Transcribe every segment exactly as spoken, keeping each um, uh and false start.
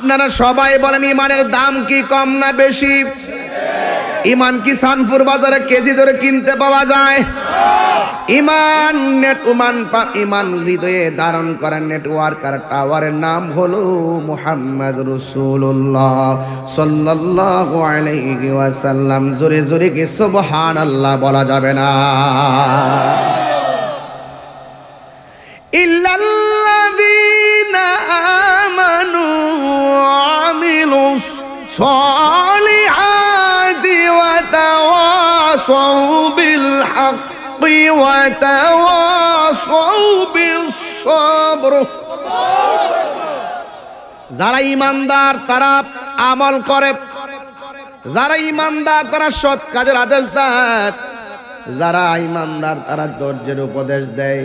আপনারা সবাই বলেন ইমানের দাম কি কম না বেশি? ইমান কি সানপুর বাজারে কেজি ধরে কিনতে পাওয়া যায়? ইমান নেটওমান পা ইমান হৃদয়ে ধারণ করেন নেটওয়ার্ক আর টাওয়ারের নাম হলো মুহাম্মদ রাসূলুল্লাহ সাল্লাল্লাহু আলাইহি ওয়াসাল্লাম। জোরে জোরে কি সুবহানাল্লাহ বলা যাবে না? ইল্লাল্লাযীনা আমানু ওয়া আমিলুস সালিহাতি ওয়া তাওয়াসাউ বিল হক যারা ইমানদার তারা আমল করে, যারা ইমানদার তারা সৎ কাজের আদেশ দেয়, যারা ইমানদার তারা ধৈর্যের উপদেশ দেয়।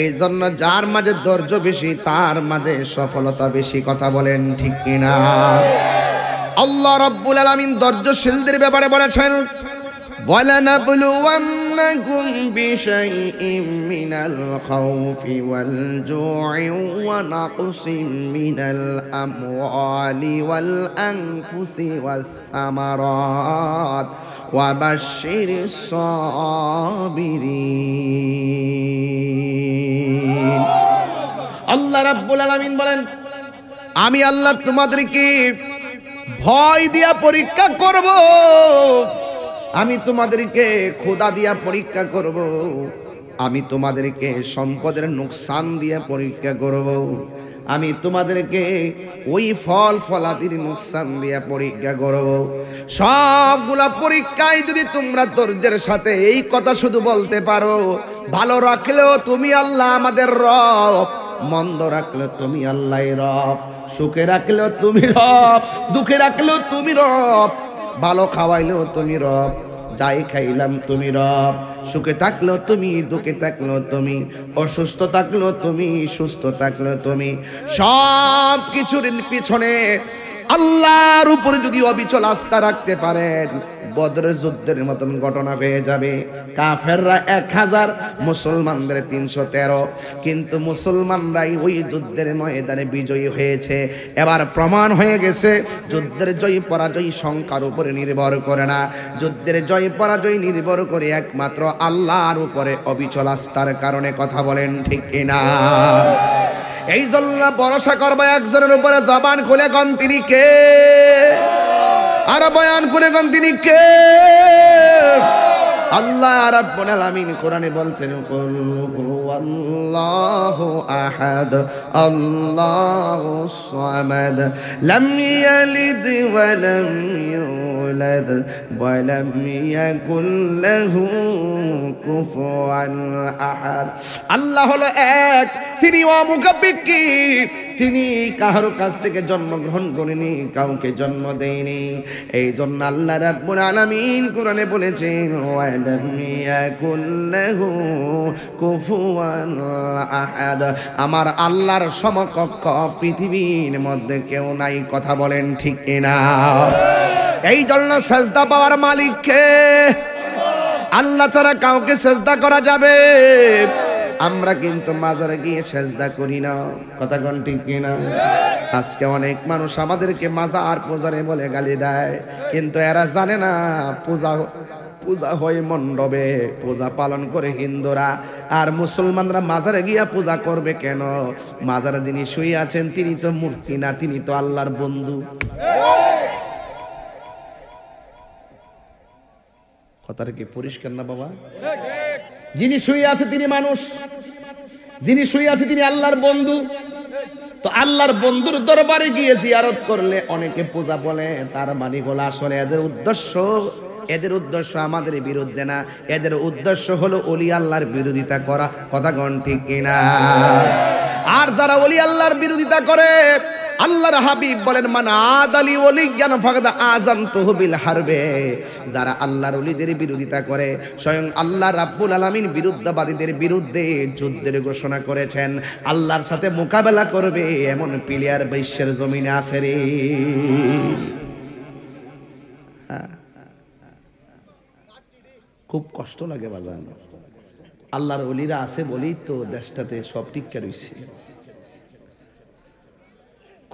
এই জন্য যার মাঝে ধৈর্য বেশি তার মাঝে সফলতা বেশি। কথা বলেন ঠিক কিনা? আল্লাহ রাব্বুল আলামিন ধৈর্যশীলদের ব্যাপারে বলেছেন وَلَنَبْلُوَنَّكُمْ بِشَيْءٍ مِّنَ الْخَوْفِ وَالْجُوعِ وَنَقْصٍ مِّنَ الْأَمْوَالِ وَالْأَنفُسِ وَالثَّمَرَاتِ وَبَشِّرِ الصَّابِرِينَ আল্লাহ রাব্বুল আলামিন বলেন, আমি আল্লাহ তোমাদেরকে ভয় দিয়া পরীক্ষা করব, আমি তোমাদেরকে ক্ষুধা দিয়া পরীক্ষা করব, আমি তোমাদেরকে সম্পদের নুকসান দিয়া পরীক্ষা করব, আমি তোমাদেরকে ওই ফল ফলাদির নুকসান দিয়া পরীক্ষা করব। সবগুলা পরীক্ষায় যদি তোমরা ধৈর্যের সাথে এই কথা শুধু বলতে পারো, ভালো রাখলেও তুমি আল্লাহ আমাদের রব, মন্দ রাখলেও তুমি আল্লাহই রব, সুখে রাখলেও তুমি রব, দুঃখে রাখলেও তুমি রব, ভালো খাওয়াইলেও তুমি রব, যাই খাইলাম তুমি রব, সুখে থাকলেও তুমি, দুঃখে থাকলেও তুমি, অসুস্থ থাকলেও তুমি, সুস্থ থাকলেও তুমি, সব কিছুর পিছনে আল্লাহর উপরে যদি অবিচল আস্থা রাখতে পারেন বদরের যুদ্ধের মতন ঘটনা হয়ে যাবে। কাফেররা এক হাজার মুসলমানদের তিনশো তেরো, কিন্তু মুসলমানরাই ওই যুদ্ধের ময়দানে বিজয়ী হয়েছে। এবার প্রমাণ হয়ে গেছে যুদ্ধের জয় পরাজয় সংখ্যার উপরে নির্ভর করে না, যুদ্ধের জয় পরাজয় নির্ভর করে একমাত্র আল্লাহর উপরে অবিচল আস্থার কারণে। কথা বলেন ঠিক কিনা? এই জন্য ভরসা করবে একজনের উপরে। জবান খুলে গন তিনি কে, আর বয়ান করে গন তিনি কে? আল্লাহ রাব্বুল আলামিন কোরআনে বলছেন কুল হুয়াল্লাহু আহাদ আল্লাহুস সামাদ লাম ইয়ালিদ ওয়া লাম ইউলাদ ওয়া লাম ইয়াকুল লাহু কুফুয়ান আহাদ। আল্লাহ হলো এক, তিনি অমুখাপেক্ষী, তিনি কারো কাছ থেকে জন্মগ্রহণ করেনি, কাউকে জন্ম দেয়নি। এই জন্য আল্লাহ রাব্বুল আলামিন কোরআনে বলেছেন আমার আল্লাহর সমকক্ষ পৃথিবীর মধ্যে কেউ নাই। কথা বলেন ঠিক কিনা? এই জন্য সেজদা পাওয়ার মালিককে, আল্লাহ ছাড়া কাউকে সেজদা করা যাবে। আমরা কিন্তু মাজারে গিয়ে সেজদা করি না। কথা কোন ঠিক কিনা? আজকে অনেক মানুষ আমাদেরকে মাজার পূজারে বলে গালি দেয়, কিন্তু এরা জানে না পূজা পূজা হয় মণ্ডপে, পূজা পালন করে হিন্দুরা, আর মুসলমানরা মাজারে গিয়া পূজা করবে কেন? মাজারে যিনি শুয়ে আছেন তিনি তো মূর্তি না, তিনি তো আল্লাহর বন্ধু। কথাটা কি পরিষ্কার না বাবা? যিনি শুয়ে আছে তিনি মানুষ, যিনি শুয়ে আছে তিনি আল্লাহর বন্ধু। তো আল্লাহর বন্ধুর দরবারে গিয়ে জিয়ারত করলে অনেকে পূজা বলে, তার মানে হলো আসলে এদের উদ্দেশ্য, এদের উদ্দেশ্য আমাদের বিরুদ্ধে না, এদের উদ্দেশ্য হলো ওলি আল্লাহর বিরোধিতা করা। কথা কোন ঠিক কিনা? আর যারা ওলি আল্লাহর বিরোধিতা করে, আল্লাহর হাবিব বলেন মান আদালি ওলিয়ান ফাকাদ আযানতুহু বিল হারবে। যারা আল্লাহর ওলিদের বিরোধিতা করে, স্বয়ং আল্লাহ রাব্বুল আলামিন বিরুদ্ধবাদীদের বিরুদ্ধে যুদ্ধের ঘোষণা করেছেন। আল্লাহর সাথে মোকাবেলা করবে এমন প্লেয়ার বিশ্বের জমিনে আছে রে। খুব কষ্ট লাগে বাজান, আল্লাহর ওলিরা আছে বলেই তো দেশটাতে সব টিকা রয়েছে।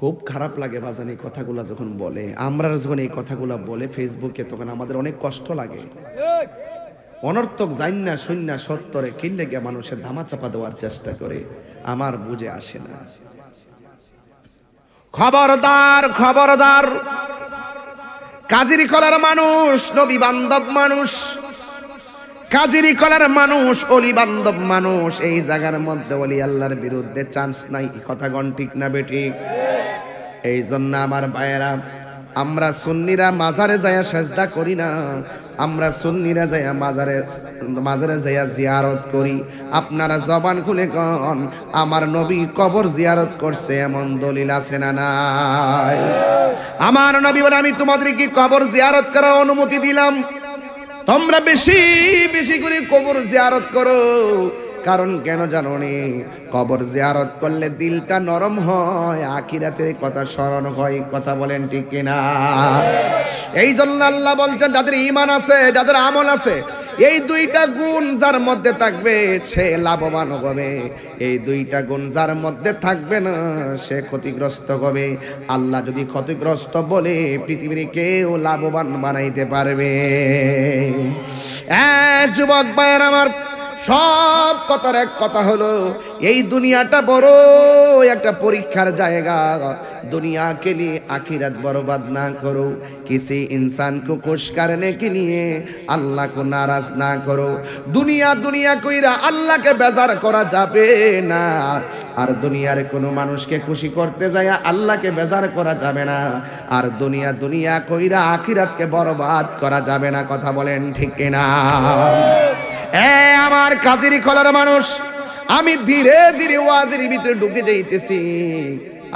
খুব খারাপ লাগে বাজান এই কথাগুলা যখন বলে, আমরা যখন এই কথাগুলা বলে ফেসবুকে, তখন আমাদের অনেক কষ্ট লাগে। অনর্থক জাইন্না সৈন্যা সত্তরে কিনলে গিয়ে মানুষের ধামা চাপা দেওয়ার চেষ্টা করে, আমার বুঝে আসে না। খবরদার খবরদার, কাজিরি কলার মানুষ, নবী বান্ধব মানুষ, কাজিরি কলার মানুষ, অলি বান্ধব মানুষ, এই জায়গার মধ্যে অলি আল্লাহর বিরুদ্ধে চান্স নাই। কথাগণ ঠিক না বেঠিক? এই জন্য আমার ভাইয়েরা, আমরা সুন্নিরা মাজারে যায়া সেজদা করি না, আমরা সুন্নিরা যায়া মাজারে মাজারে যায়া জিয়ারত করি। আপনারা জবান খুলে কন, আমার নবী কবর জিয়ারত করছে, এমন দলিল আছে না নাই? আমার নবী বলে, আমি তোমাদেরকে কবর জিয়ারত করার অনুমতি দিলাম, তোমরা বেশি বেশি করে কবর জিয়ারত করো। কারণ কেন জানো নি? কবর জিয়ারত করলে দিলটা নরম হয়, আখিরাতের কথা স্মরণ হয়। কথা বলেন ঠিক কিনা? এই জন্য আল্লাহ বলছেন, যাদের ঈমান আছে, যাদের আমল আছে, এই দুইটা গুণ যার মধ্যে থাকবে সে লাভবান হবে, এই দুইটা গুণ যার মধ্যে থাকবে না সে ক্ষতিগ্রস্ত হবে। আল্লাহ যদি ক্ষতিগ্রস্ত বলে পৃথিবীর কেউ লাভবান বানাইতে পারবে? হ্যাঁ যুবক ভাইয়ের আমার, সব কথার এক কথা হলো, এই দুনিয়াটা বড় একটা পরীক্ষার জায়গা। দুনিয়া কে লিয়ে আখিরাত বরবাদ না করো, কিসি ইনসান কো খুশ করনে কে লিয়ে আল্লাহ কো নারাজ না করো। দুনিয়া দুনিয়া কইরা আল্লাহকে বেজার করা যাবে না, আর দুনিয়ার কোনো মানুষকে খুশি করতে যায় আল্লাহকে বেজার করা যাবে না, আর দুনিয়া দুনিয়া কইরা আখিরাতকে বরবাদ করা যাবে না। কথা বলেন ঠিক না? এ আমার কাজিরি কলার মানুষ, আমি ধীরে ধীরে ওয়াজের ভিতরে ঢুকে যাইতেছি।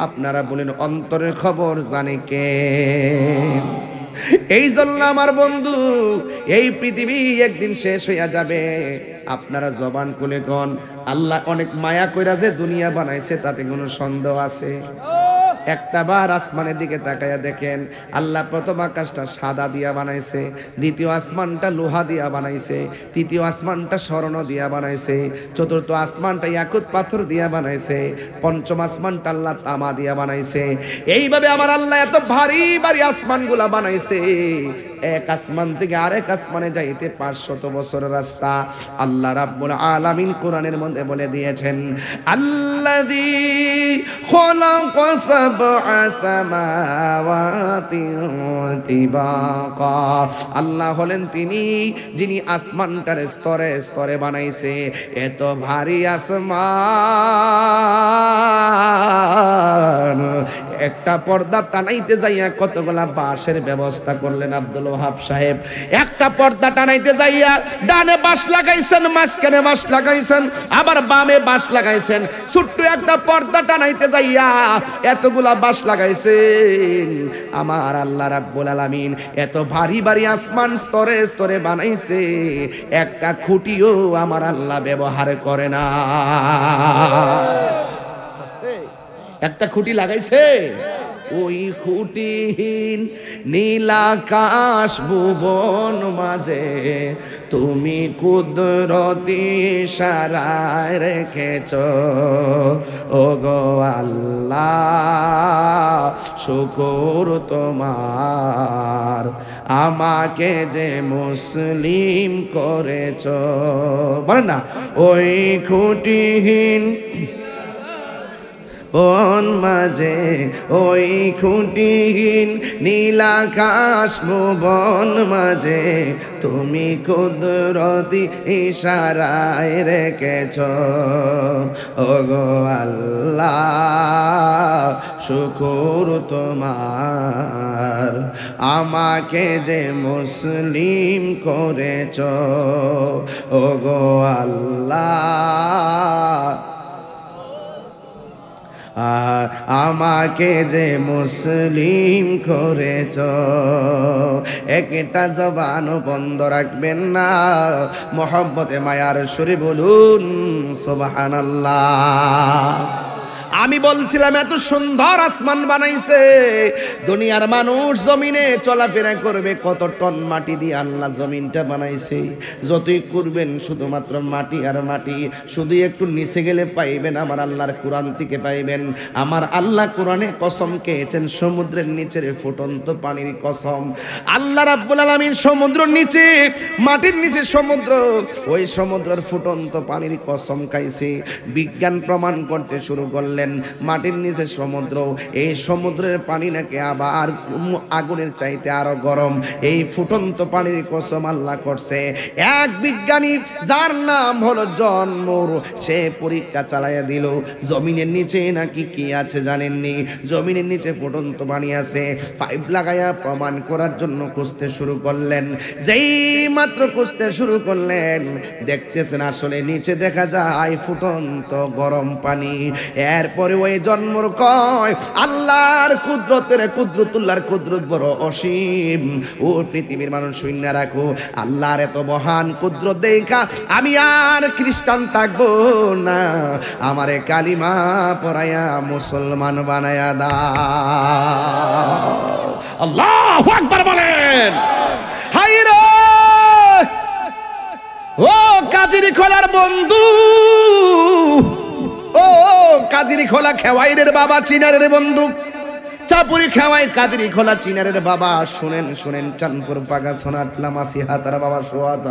আপনারা বলেন, অন্তরের খবর জানে কে? এই জন্য আমার বন্ধু, এই পৃথিবী একদিন শেষ হইয়া যাবে। আপনারা জবান খুলে কন, আল্লাহ অনেক মায়া কইরা যে দুনিয়া বানাইছে, তাতে কোনো সন্দেহ আছে? একটা বার আসমানের দিকে তাকাইয়া দেখেন, আল্লাহ প্রথম আকাশটা সাদা দিয়া বানাইছে, দ্বিতীয় আসমানটা লোহা দিয়া বানাইছে, তৃতীয় আসমানটা স্বর্ণ দিয়া বানাইছে, চতুর্থ আসমানটা ইয়াকুত পাথর দিয়া বানাইছে, পঞ্চম আসমানটা আল্লাহ তামা দিয়া বানাইছে। এইভাবে আমার আল্লাহ এত ভারী ভারী আসমানগুলা বানাইছে। এক আসমান থেকে আরেক আসমানে যাইতে পাঁচশত বছরের রাস্তা। আল্লাহ রাব্বুল আলামিন কোরআনের মধ্যে বলে দিয়েছেন, আল্লাযী খালাকা সাবআ সামাওয়াতিন তিবাকা। আল্লাহ হলেন তিনি যিনি আসমানটার স্তরে স্তরে বানাইছে। এত ভারী আসমান, একটা পর্দা টানাইতে যাইয়া কতগুলা বাঁশের ব্যবস্থা করলেন আব্দুল ওয়াহাব সাহেব। একটা পর্দা টানাইতে যাইয়া ডানে বাঁশ লাগাইছেন, মাঝখানে বাঁশ লাগাইছেন, আবার বামে বাঁশ লাগাইছেন। ছোট্ট একটা পর্দা টানাইতে যাইয়া এতগুলা বাঁশ লাগাইছেন। আমার আল্লাহ রাব্বুল আলামিন এত ভারী ভারী আসমান স্তরে স্তরে বানাইছে, একটা খুঁটিও আমার আল্লাহ ব্যবহার করে না। একটা খুঁটি লাগাইছে, ওই খুঁটিহীন নীলাকাশ ভুবন মাঝে তুমি কুদরতি সারায় রেখেছ। ও গো আল্লাহ, শুকর তোমার আমাকে যে মুসলিম করেছ। বলেন না, ওই খুঁটিহীন বন মাঝে, ওই খুঁটিহীন নীলাকাশ বন মাঝে তুমি কুদরতি ইশারায় রেখেছ। ওগো আল্লাহ, শুকর তোমার আমাকে যে মুসলিম করেছ। ওগো আল্লাহ, আর আমাকে যে মুসলিম করেছ। একটা জবান বন্ধ রাখবেন না, মহব্বতে মায়ার সুরে বলুন সুবহানাল্লাহ। আমি বলছিলাম এত সুন্দর আসমান বানাইছে, দুনিয়ার মানুষ জমিনে চলাফেরা করবে, কত টন মাটি দিয়ে আল্লাহ জমিনটা বানাইছে। যতই করবেন শুধুমাত্র মাটি আর মাটি, শুধু একটু নিচে গেলে পাইবেন আমার আল্লাহর কোরআন থেকে পাইবেন। আমার আল্লাহ কোরআনে কসম খেয়েছেন সমুদ্রের নিচের ফুটন্ত পানির কসম। আল্লাহ রাব্বুল আলামিন সমুদ্রের নিচে, মাটির নিচে সমুদ্র, ওই সমুদ্রের ফুটন্ত পানির কসম খাইছে। বিজ্ঞান প্রমাণ করতে শুরু করলেন মাটির নিচে সমুদ্র, এই সমুদ্রের পানি নাকি আবার আগুনের চাইতে আরো গরম। এই ফুটন্ত পানির কসম আল্লাহ করছে। এক বিজ্ঞানী যার নাম হলো জন মুর, সে পরীক্ষা চালাইয়া দিল জমিনের নিচে নাকি কি আছে জানেননি, জমিনের নিচে ফুটন্ত পানি আছে। পাইপ লাগাইয়া প্রমাণ করার জন্য খুঁজতে শুরু করলেন। যেই মাত্র খুঁজতে শুরু করলেন দেখতেছেন আসলে নিচে দেখা যায় ফুটন্ত গরম পানি। এরপরে ওই জন্মর কয় আল্লাহর কুদরতের কুদরতুল্লাহর কুদরত বড় অসীম। ও পৃথিবীর মানুষ শূন্য রাখো, আল্লাহর এত মহান কুদরত দেখা আমি আর খ্রিস্টান থাকবো না, আমারে কালিমা পড়ায়া মুসলমান বানায়া দাও। আল্লাহু আকবার বলেন। হায় রে ও কাজিরি খোলার বন্ধু, ও কাজিরি খোলা খেওয়াইরের বাবা চিনারের বন্ধু, চাপুরি খেওয়াই কাজিরি খোলা চিনারের বাবা। শুনেন শুনেন, চাঁদপুর পাগা সোনাতলা মাসি হাতার বাবা সোয়াত,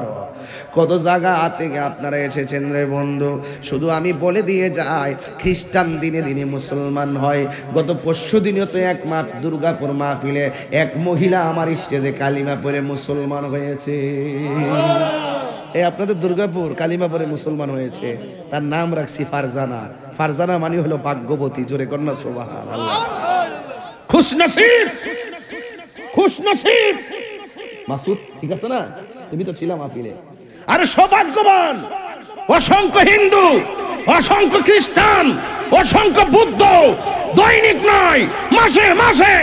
কত জায়গা থেকে আপনারা এসেছেন রে বন্ধু। শুধু আমি বলে দিয়ে যাই, খ্রিস্টান দিনে দিনে মুসলমান হয়। গত পরশু দিনে তো এক মা দুর্গাপুর মাহফিলে এক মহিলা আমার স্টেজে কালিমা পড়ে মুসলমান হয়েছে। এ আপনাদের দুর্গাপুর কালিমাপুরে মুসলমান হয়েছে, তার নাম রাখছি ফারজানা। ফারজানা মানে হলো ভাগ্যবতী। জোরে কন্যা সুবহানাল্লাহ। খুশনসিব, খুশনসিব মাসুদ, ঠিক আছে না? তুমি তো ছিলাম আপিলে। আরে সৌভাগ্যবান অসংখ্য হিন্দু, অসংখ্য খ্রিস্টান, অসংখ্য বুদ্ধ, দৈনিক নয় মাসে মাসে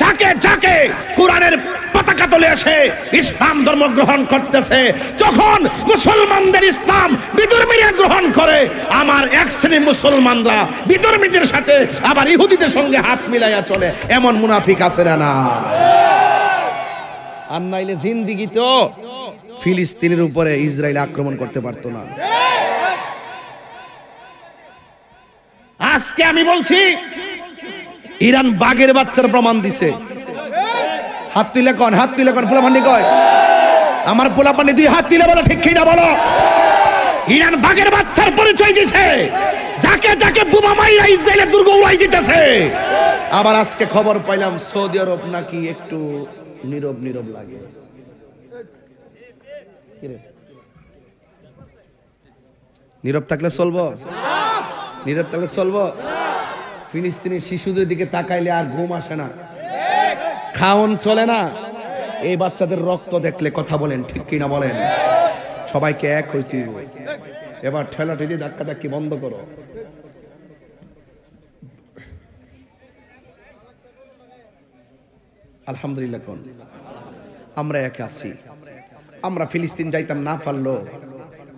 যাকে যাকে কোরআনের পতাকা তুলে এসে ইসলাম ধর্ম গ্রহণ করতেছে। যখন মুসলমানদের ইসলাম বিধর্মীরা গ্রহণ করে, আমার এক শ্রেণীর মুসলমানরা বিধর্মীদের সাথে আবার ইহুদিদের সঙ্গে হাত মিলাইয়া চলে। এমন মুনাফিক আছে না? না আর নাইলে জিন্দিগি তো ফিলিস্তিনের উপরে ইসরায়েল আক্রমণ করতে পারতো না। আজকে আমি বলছি ইরান বাঘের বাচ্চার প্রমাণ দিছে। হাত তুলে কন, হাত তুলে কন পোলাপান্ডি কয়, আমার পোলাপান্ডি দুই হাত তুলে বলো, ঠিক কিনা বলো। ইরান বাঘের বাচ্চার পরিচয় দিছে, যাকে যাকে বোমা মাইরা ইসরায়েলের দুর্গ উড়াই দিতেছে। আবার আজকে খবর পাইলাম সৌদি আরব নাকি একটু নীরব নীরব লাগে। নীরব থাকলে চলবো? নীরব থাকলে চলবো? ফিলিস্তিনের শিশুদের দিকে তাকাইলে আর ঘুম আসে না, খাওন চলে না। এই বাচ্চাদের রক্ত দেখলে কথা বলেন, ঠিক কিনা বলেন। সবাইকে এক হইতে হবে। এবার ঠেলা ঠেলি ধাক্কা ধাক্কি বন্ধ করো। আলহামদুলিল্লাহ কোন আমরা এক আছি। আমরা ফিলিস্তিন যাইতাম না পারলো,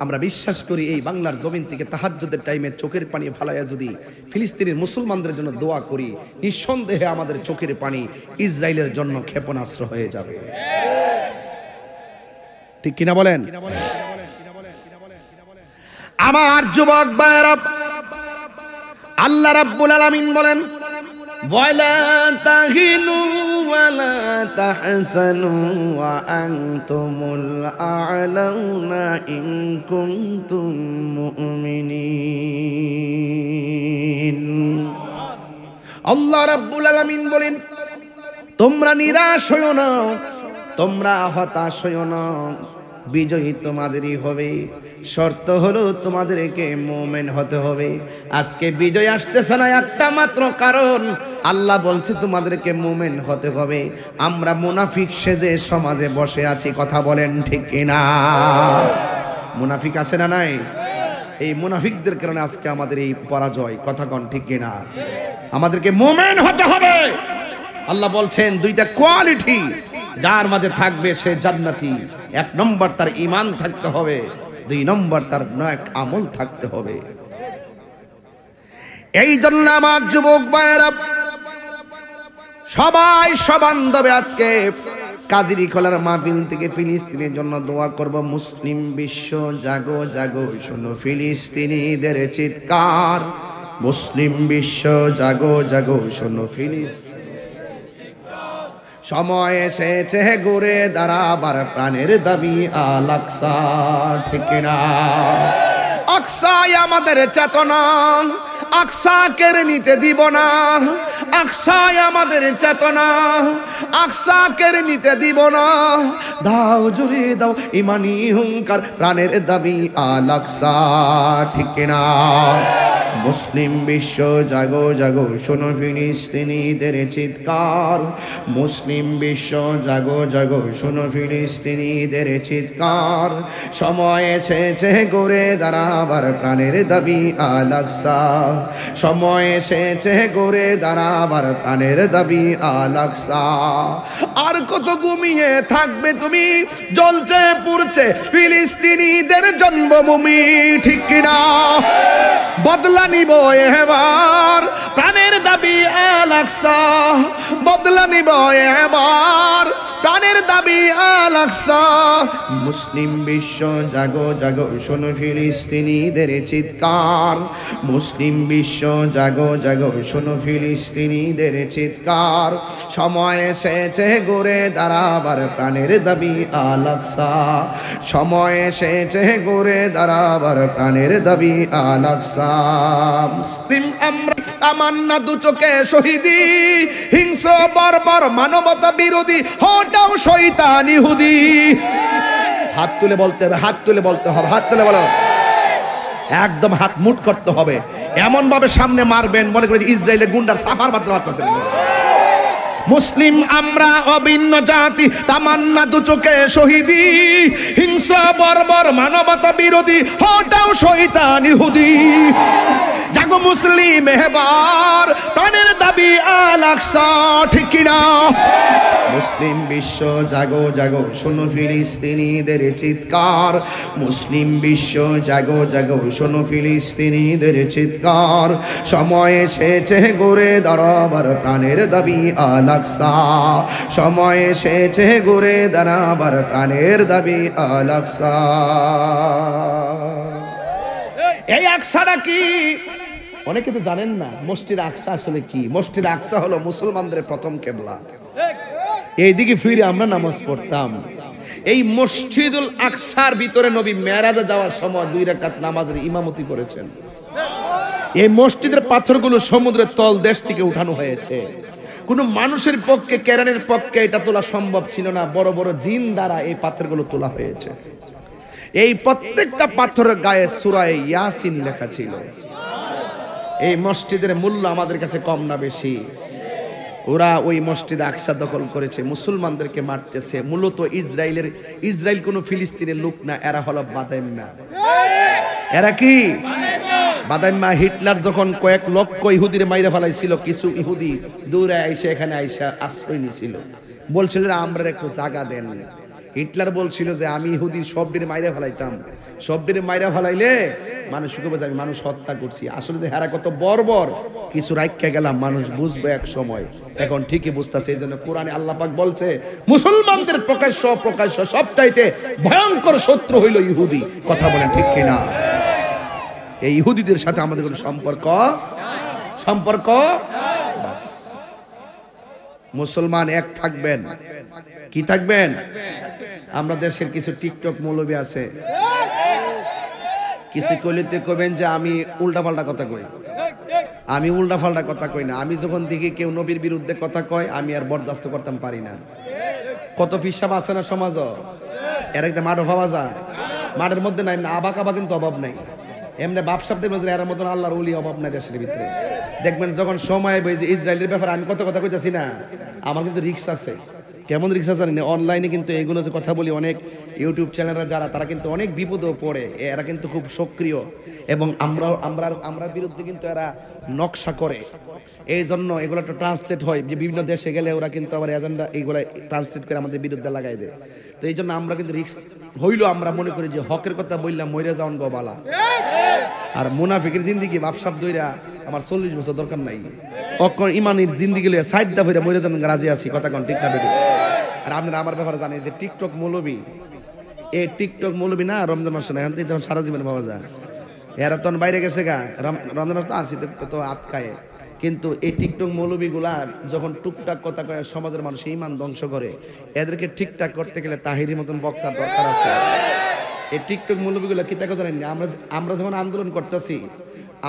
আমরা বিশ্বাস করি এই বাংলার জমিন থেকে তাহাজ্জুদের টাইমে চোখের পানি ফালাইয়া যদি ফিলিস্তিনের মুসলমানদের জন্য দোয়া করি, নিঃসন্দেহে আমাদের চোখের পানি ইসরায়েলের জন্য ক্ষেপণাস্ত্র হয়ে যাবে। ঠিক কিনা বলেন? আমার যুবক ভাইরা, আল্লাহ রাব্বুল আলামিন বলেন ওয়ালা তাহিনু ওয়ালা তাহসানু ওয়া আনতুমুল আ'লাউনা ইন কুনতুম মুমিনিন। আল্লাহ রাব্বুল আলামিন বলেন তোমরা নিরাশ হইও না, তোমরা হতাশ হইও না, বিজয়ী তোমাদেরই হবে। শর্ত হলো তোমাদেরকে মুমিন হতে হবে। আজকে বিজয় আসতেছে না একটা মাত্র কারণ, আল্লাহ বলছে তোমাদেরকে মুমিন হতে হবে। আমরা মুনাফিক সেজে সমাজে বসে আছি, কথা বলেন ঠিক কিনা। মুনাফিক আছে না নাই? এই মুনাফিকদের কারণে আজকে আমাদের এই পরাজয়, কথা কন ঠিক কিনা। আমাদেরকে মুমিন হতে হবে। আল্লাহ বলছেন দুইটা কোয়ালিটি যার মাঝে থাকবে সে জান্নাতি। এক নম্বর তার ঈমান থাকতে হবে, দুই নম্বর তার নেক আমল থাকতে হবে। এই জন্য আমার যুবক ভাইয়েরা সবাই সবান্ধবে আজকে কাজিরি খোলার মাহফিল থেকে ফিলিস্তিনের জন্য দোয়া করব। মুসলিম বিশ্ব জাগো, জাগো শোনো ফিলিস্তিনিদের চিৎকার। মুসলিম বিশ্ব জাগো, জাগো শোনো ফিলিস্তিন, সময় এসেছে ঘুরে দাঁড়াবার, প্রাণের দাবি আল আকসা। ঠিক না? আকসাই আমাদের চেতনা, আকসা কেড়ে নিতে দিব না। আকসাই আমাদের চেতনা, আকসা কেড়ে নিতে দিব না। দাও জুড়ে দাও ইমানি হুঙ্কার, প্রাণের দাবি আল আকসা। ঠিক না? মুসলিম বিশ্ব জাগো, জাগো শোনো ফিলিস্তিনিদের চিৎকার। মুসলিম বিশ্ব জাগো, জাগো শোনো ফিলিস্তিনিদের চিৎকার। সময় এসেছে ঘুরে দাঁড়াবার, প্রাণের দাবি আল আকসা। সময় এসেছে ঘুরে দাঁড়াবার, প্রাণের দাবি আল আকসা। আর কত ঘুমিয়ে থাকবে তুমি? জ্বলছে পুড়ছে ফিলিস্তিনিদের জন্মভূমি। ঠিক কিনা? বদলা নিব এবার, প্রাণের দাবি আল আকসা। বদলা নিব এবার, প্রাণের দাবি আল আকসা। মুসলিম বিশ্ব জাগো, জাগো শোনো ফিলিস্তিনিদের চিৎকার। মুসলিম বিশ্ব জাগো, জাগো শোনো ফিলিস্তিনিদের চিৎকার। সময় এসেছে ঘুরে দাঁড়াবার, প্রাণের দাবি আল আকসা। সময় এসেছে ঘুরে দাঁড়াবার, প্রাণের দাবি আল আকসা। মুসলিম আমরা তামান্না দু চোখে শহীদি, হিংস্র বর্বর মানবতা বিরোধী, হটাও শয়তান ইহুদি। হাত তুলে বলতে হবে, হাত তুলে বলতে হবে, হাত তুলে বলো। একদম হাত মুট করতে হবে, এমন ভাবে সামনে মারবেন মনে করে ইসরায়েলের গুন্ডার সাফার মারতে পারতেছেন। মুসলিম আমরা অভিন্ন জাতি, তামান্না দু চোখে শহীদি, হিংস্র বর্বর মানবতা বিরোধী, হটাও শয়তান ইহুদি। জাগো মুসলিম এবার, প্রাণের দাবি আল আকসা। ঠিক কিনা? মুসলিম বিশ্ব জাগো, জাগো শোনো ফিলিস্তিনিদের চিৎকার। মুসলিম বিশ্ব জাগো, জাগো শোনো ফিলিস্তিনিদের চিৎকার। সময় এসেছে ঘুরে দাঁড়াবার, প্রাণের দাবি আল আকসা। সময় এসেছে ঘুরে দাঁড়াবার, প্রাণের দাবি আল আকসা। এই আকসাটা কি অনেকে তো জানেন না। মসজিদ আকসা আসলে কি? মসজিদ আকসা হলো মুসলমানদের প্রথম কিবলা। এইদিকে ফিরে আমরা নামাজ পড়তাম। এই মসজিদুল আকসার ভিতরে নবী মেরাজে যাওয়ার সময় দুই রাকাত নামাজের ইমামতি করেছেন। এই মসজিদের পাথরগুলো সমুদ্রের তল দেশ থেকে উঠানো হয়েছে। কোনো মানুষের পক্ষে, কেরানের পক্ষে এটা তোলা সম্ভব ছিল না। বড় বড় জিন দ্বারা এই পাথরগুলো তোলা হয়েছে। এই প্রত্যেকটা পাথরের গায়ে সূরা ইয়াসিন লেখা ছিল। এই মসজিদের মূল্য আমাদের কাছে কম না বেশি। ওরা ওই মসজিদ আকসা দখল করেছে, মুসলমানদেরকে মারতেছে। মূলত ইসরায়েলের, ইসরায়েল কোনো ফিলিস্তিনের লোক না, এরা হলো বাদাইম্মা। এরা কি? বাদাইম্মা। হিটলার যখন কয়েক লক্ষ ইহুদির মাইরা ফেলাইছিল, কিছু ইহুদি দূরে আইসা এখানে আইসা আশ্রয় নিয়েছিল। বলছিল আমরা একটু জায়গা দেন। হিটলার বলছিল যে আমি ইহুদির সবটির মাইরা ফেলাইতাম, সবটির মাইরা ফেলাইলে মানুষকে বোঝা আমি মানুষ হত্যা করছি। আসলে যে হেরা কত বর্বর, কিছু রাইখা গেলাম, মানুষ বুঝবে এক সময়। এখন ঠিকই বুঝতেছে। এই জন্য কোরআনে আল্লাহ পাক বলছে মুসলমানদের প্রকাশ্য অপ্রকাশ্য সবটাইতে ভয়ঙ্কর শত্রু হইল ইহুদি। কথা বলেন ঠিক কিনা? এই ইহুদিদের সাথে আমাদের কোনো সম্পর্ক সম্পর্ক বাস। মুসলমান এক থাকবেন। কি থাকবেন? আমরা দেশের কিছু টিকটক মৌলবী আছে, কিছু কলিতে কবেন যে আমি উল্টা পাল্টা কথা কই। আমি উল্টা পাল্টা কথা কই না। আমি যখন দেখি কেউ নবীর বিরুদ্ধে কথা কয়, আমি আর বরদাস্ত করতাম পারি না। কত ফিসাব আছে না সমাজ, এর একটা মাঠ অভাব আছে। মাঠের মধ্যে নাই না আবাক আবা, কিন্তু অভাব নাই। এমনি বাপসাপ দেখবেন এর মতন আল্লাহর ওলি অভাব নাই দেশের ভিতরে। দেখবেন যখন সময় হবে যে ইসরায়েলের ব্যাপারে আমি কত কথা কইতাছি না, আমার কিন্তু রিক্স আছে। কেমন রিক্স আছে জানি না। অনলাইনে কিন্তু এগুলো যে কথা বলি, অনেক ইউটিউব চ্যানেলরা যারা, তারা কিন্তু অনেক বিপদেও পড়ে। এরা কিন্তু খুব সক্রিয় এবং আমরা আমরা আমরা বিরুদ্ধে কিন্তু এরা নকশা করে। এই জন্য এগুলো একটা ট্রান্সলেট হয় যে বিভিন্ন দেশে গেলে ওরা কিন্তু আবার এজেন্ডা এইগুলো ট্রান্সলেট করে আমাদের বিরুদ্ধে লাগাই দেয়। তো এই জন্য আমরা কিন্তু রিক্স হইলো। আমরা মনে করি যে হকের কথা বললাম মইরা যাওন গো বালা। আর মুনাফিকের জিন্দিগি বাপসাপ দইরা আমার চল্লিশ বছর দরকার নাই। অক্ষর ইমানের জিন্দিগি লিয়ে সাইড দা ফিরে মরে যান, রাজি আছি। কথা কন ঠিক না বেটি? আর আপনারা আমার ব্যাপারে জানেন যে টিকটক মৌলবী, এ টিকটক মৌলবী না রমজান মাস না, এখন তো সারা জীবনে পাওয়া যায়। এরা তখন বাইরে গেছে গা, রমজান মাস তো আসি তো আটকায়। কিন্তু এই টিকটক মৌলবীগুলা যখন টুকটাক কথা কয়, সমাজের মানুষ ইমান ধ্বংস করে। এদেরকে ঠিকঠাক করতে গেলে তাহিরির মতন বক্তার দরকার আছে। এই টিকটক মৌলবীগুলা কি তাকে জানেন? আমরা আমরা যখন আন্দোলন করতেছি,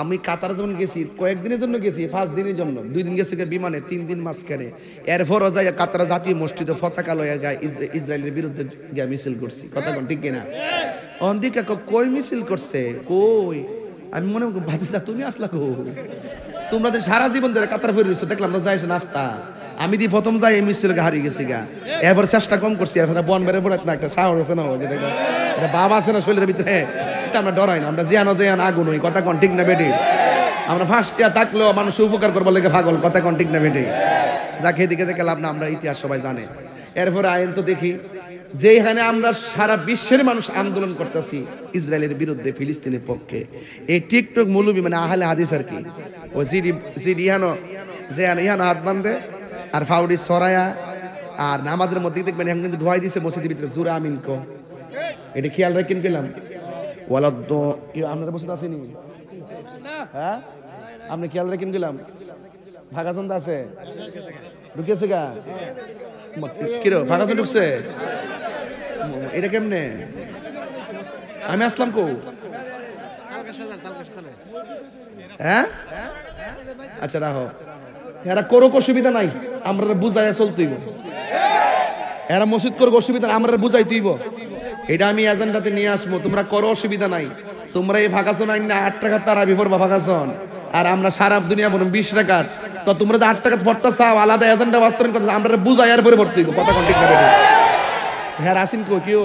আমি কাতারে যখন গেছি, কয়েকদিনের জন্য গেছি, পাঁচ দিনের জন্য, দুই দিন গেছি বিমানে, তিন দিন মাঝখানে। এরপরও যাই কাতারা জাতীয় মসজিদে পতাকা লয়ে যায়, ইসরায়েলের বিরুদ্ধে গিয়ে মিছিল করছি। কথা কোন ঠিক কিনা? অন্দিকা কই মিছিল করছে কই? আমি মনে ভাতিসা তুমি আসলা কো? তোমরা তো সারা জীবন ধরে কাতার ফিরে রয়েছো, দেখলাম তো যাইছো নাস্তা। আমি দি প্রথম যাই মিছিল হারিয়ে গেছি গা, এরপর চেষ্টা কম করছি। এরপর বন বেড়ে পড়ে না, একটা সাহস আছে না, এটা বাপ আছে না শরীরের ভিতরে, আমরা ডরাই না, আমরা জিয়ানো জিয়ান আগুন হই। কথা কোন ঠিক না বেটি? আমরা ফাঁসটিয়া থাকলেও মানুষ উপকার করবো লেগে পাগল। কথা কোন ঠিক না বেটি? যাকে এদিকে দেখে লাভ না, আমরা ইতিহাস সবাই জানে। এরপরে আইন তো দেখি যেখানে আমরা সারা বিশ্বের মানুষ আন্দোলন করতেছি ইসরায়েলের বিরুদ্ধে, ফিলিস্তিনের পক্ষে। এই টিকটক মৌলবী মানে আহলে হাদিস আর কি, ও জিডি জিডি হানো যে ইহানো হাত বান্ধে আর ফাউডি সরায়া আর নামাজের মধ্যে দেখবেন এখন কিন্তু ধোয়াই দিছে মসজিদের ভিতরে জুরা আমিন কো। এটা খেয়াল রাখেন পেলাম। ওয়ালাদ্দ আপনার মসজিদ আসেনি? হ্যাঁ আপনি খেয়াল রাখেন পেলাম, ভাগাচন্দ আছে ঢুকেছে গা। কিরো ভাগাচন্দ ঢুকছে? এটা কেমনে? আমি আসলাম কো? হ্যাঁ আচ্ছা রাখো, এরা করুক অসুবিধা নাই, আমরা বুঝাই চলতেই। এরা মসজিদ করুক অসুবিধা, আমরা বুঝাই তুইব। এটা আমি এজেন্ডাতে নিয়ে আসবো, তোমরা করো অসুবিধা নাই। তোমরা এই ভাগাচন আইন না আট টাকা তারা বিফোর বা ভাগাচন, আর আমরা সারা দুনিয়া বলুন বিশ টাকা। তো তোমরা যে আট টাকা ভরতে চাও, আলাদা এজেন্ডা বাস্তবায়ন করতে, আমরা বুঝাই আর পরে ভরতে হইব। কথা কোন ঠিক না? হেরা আসেন কো? কেউ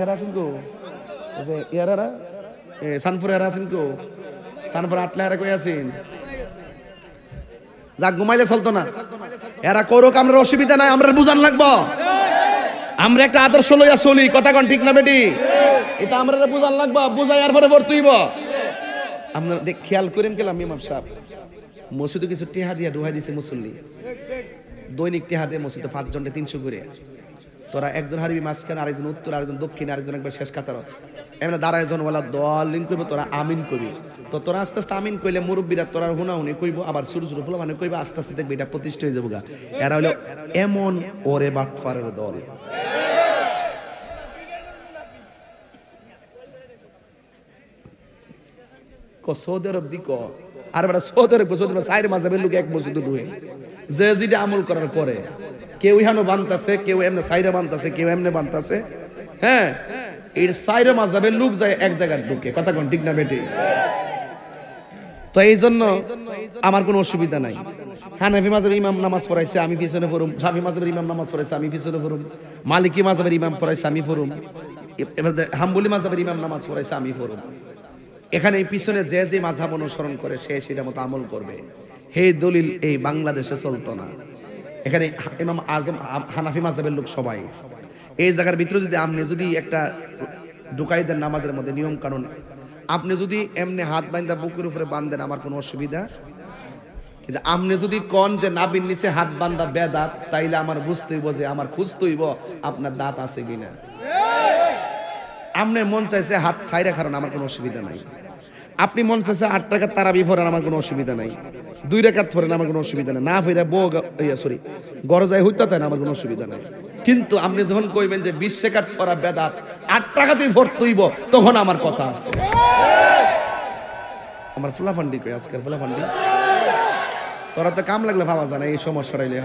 হেরা আসেন কো? ইয়ারা সানপুর হেরা আসেন কো? সানপুর আটলা হেরা কই আসেন? যা ঘুমাইলে চলতো না। এরা করুক, আমরা অসুবিধা নাই, আমরা বুঝান লাগবো। আমরা একটা আদর্শ লইয়া চলি। কথা কোন ঠিক না বেটি? এটা আমরা বুঝান লাগবো, বুঝাই আর পরে ভরতে হইব। আপনারা দেখ খেয়াল করেন গেলাম, ইমাম সাহেব মসজিদে কিছু টেহা দিয়া ডুহাই দিছে মুসল্লি, দৈনিক টেহা দিয়ে মসজিদে পাঁচ জনটা তিনশো করে। তোরা একজন হারিবি মাঝখানে, আরেকজন উত্তর, আরেকজন দক্ষিণ, আরেকজন একবার শেষ কাতারত। এমনি দাঁড়ায় জন ওলা দলিন করবো, তোরা আমিন করবি। তো তোরা আস্তে আস্তে আমিন কইলে মুরব্বীরা তোরা হুনা হুনি কইব, আবার ছোট ছোট ফুল মানে কইব। আস্তে আস্তে দেখবি এটা প্রতিষ্ঠা হয়ে যাবো গা। এরা হলো এমন ওরে বাটফারের দল। সৌদি আরব দিক আর বেটা, সৌদি আরব সৌদি সাইড মাঝাবের লোক এক মসজিদে ঢুকে, যে যেটা আমল করার পরে কেউ ইহানো বানতেছে, কেউ এমনি সাইরা বানতেছে, কেউ এমনি বানতেছে। হ্যাঁ এর সাইরা মাঝাবের লোক যায় এক জায়গায় ঢুকে। কথা কোন ঠিক না বেটি? তো এই জন্য আমার কোনো অসুবিধা নাই। হানাফি মাযহাবের ইমাম নামাজ পড়াইছে, আমি পিছনে পড়ুম। শাফি মাযহাবের ইমাম নামাজ পড়াইছে, আমি পিছনে পড়ুম। মালিকি মাযহাবের ইমাম পড়াইছে, আমি পড়ুম। এবার হাম্বলি মাযহাবের ইমাম নামাজ পড়াইছে, আমি পড়ুম। এখানে পিছনে যে যে মাযহাব অনুসরণ করে সে সেটা মতো আমল করবে। হে দলিল এই বাংলাদেশে চলতো না। এখানে ইমাম আজম হানাফি মাযহাবের লোক সবাই। এই জায়গার ভিতরে যদি আপনি যদি একটা দুকাইদের নামাজের মধ্যে নিয়ম কানুন, আপনি যদি এমনি হাত বান্ধা বুকের উপরে বান্ধেন, আমার কোনো অসুবিধা। কিন্তু আপনি যদি কন যে নাবির নিচে হাত বান্ধা বেদাত, তাইলে আমার বুঝতে হইব যে আমার খুঁজতে হইব আপনার দাঁত আছে কিনা। আপনি মন চাইছে হাত ছাইরা খারণ, আমার কোনো অসুবিধা নাই। আপনি মন চাইছে আট টাকা তারাবি ফোরেন, আমার কোনো অসুবিধা নাই। দুই রেখাত ফোরেন, আমার কোনো অসুবিধা নাই। না ফেরা বউ সরি গরজায় হইতা, তাই না আমার কোনো অসুবিধা নাই। কিন্তু আপনি যখন কইবেন যে বিশ রেখাত ফোরা বেদাত, আট টাকাতেই ভোট তুইব, তখন আমার কথা আছে। আমার ফুলাফান্ডি কই আজকাল, ফুলাফান্ডি তোরা তো কাম লাগলে ভাবা যায় না। এই সমস্যা রাইলে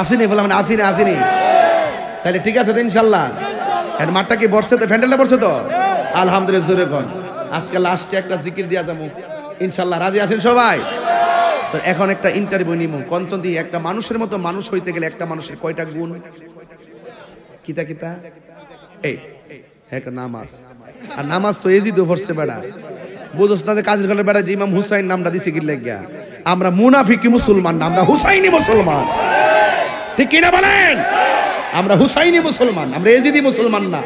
আসিনি ফুলাফান্ডি, আসিনি আসিনি তাহলে ঠিক আছে তো ইনশাল্লাহ। এর মাঠটা কি বর্ষে তো? ফ্যান্ডেলটা বর্ষে তো? আলহামদুলিল্লাহ জোরে কন। আজকে লাস্টে একটা জিকির দিয়া যাবো ইনশাল্লাহ। রাজি আছেন সবাই? তো এখন একটা ইন্টারভিউ নিব। কঞ্চন দিয়ে একটা মানুষের মতো মানুষ হইতে গেলে একটা মানুষের কয়টা গুণ? কিতা কিতা? এই একটা নামাজ। আর নামাজ তো এজি দোভরছে বেড়া, বুঝোস না যে কাজের ঘরে বেড়া যে ইমাম হুসাইন নামটা দিছে কি লেগা? আমরা মুনাফিকি মুসলমান না, আমরা হুসাইনি মুসলমান। ঠিক কিনা বলেন? আমরা হুসাইনি মুসলমান, আমরা এজিদি মুসলমান না।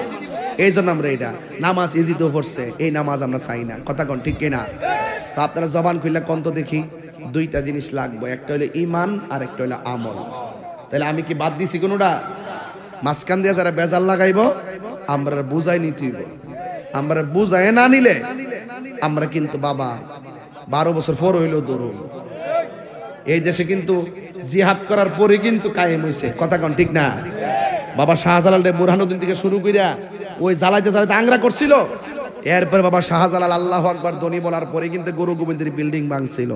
এই জন্য আমরা এটা নামাজ এজিদও পড়ছে, এই নামাজ আমরা চাই না। কথা কোন ঠিক কিনা? তা আপনারা জবান খুললে কন্ত দেখি, দুইটা জিনিস লাগবে, একটা হলো ইমান আর একটা হলো আমল। তাহলে আমি কি বাদ দিছি কোনোটা? মাঝখান দিয়ে যারা বেজাল লাগাইব আমরা বুঝাই নিতে হইব, আমরা বুঝাই না নিলে আমরা কিন্তু বাবা বারো বছর পর হইলো দরুন। এই দেশে কিন্তু জিহাদ করার পরে কিন্তু কায়েম হয়েছে, কথা কন ঠিক না? বাবা শাহজালাল বুরহানুদ্দিন থেকে শুরু করিয়া ওই জ্বালাইতে জ্বালাইতে আংরা করছিল, এরপর বাবা শাহজালাল আল্লাহু আকবার ধ্বনি বলার পরে কিন্তু গুরু গোবিন্দের বিল্ডিং ভাঙছিল।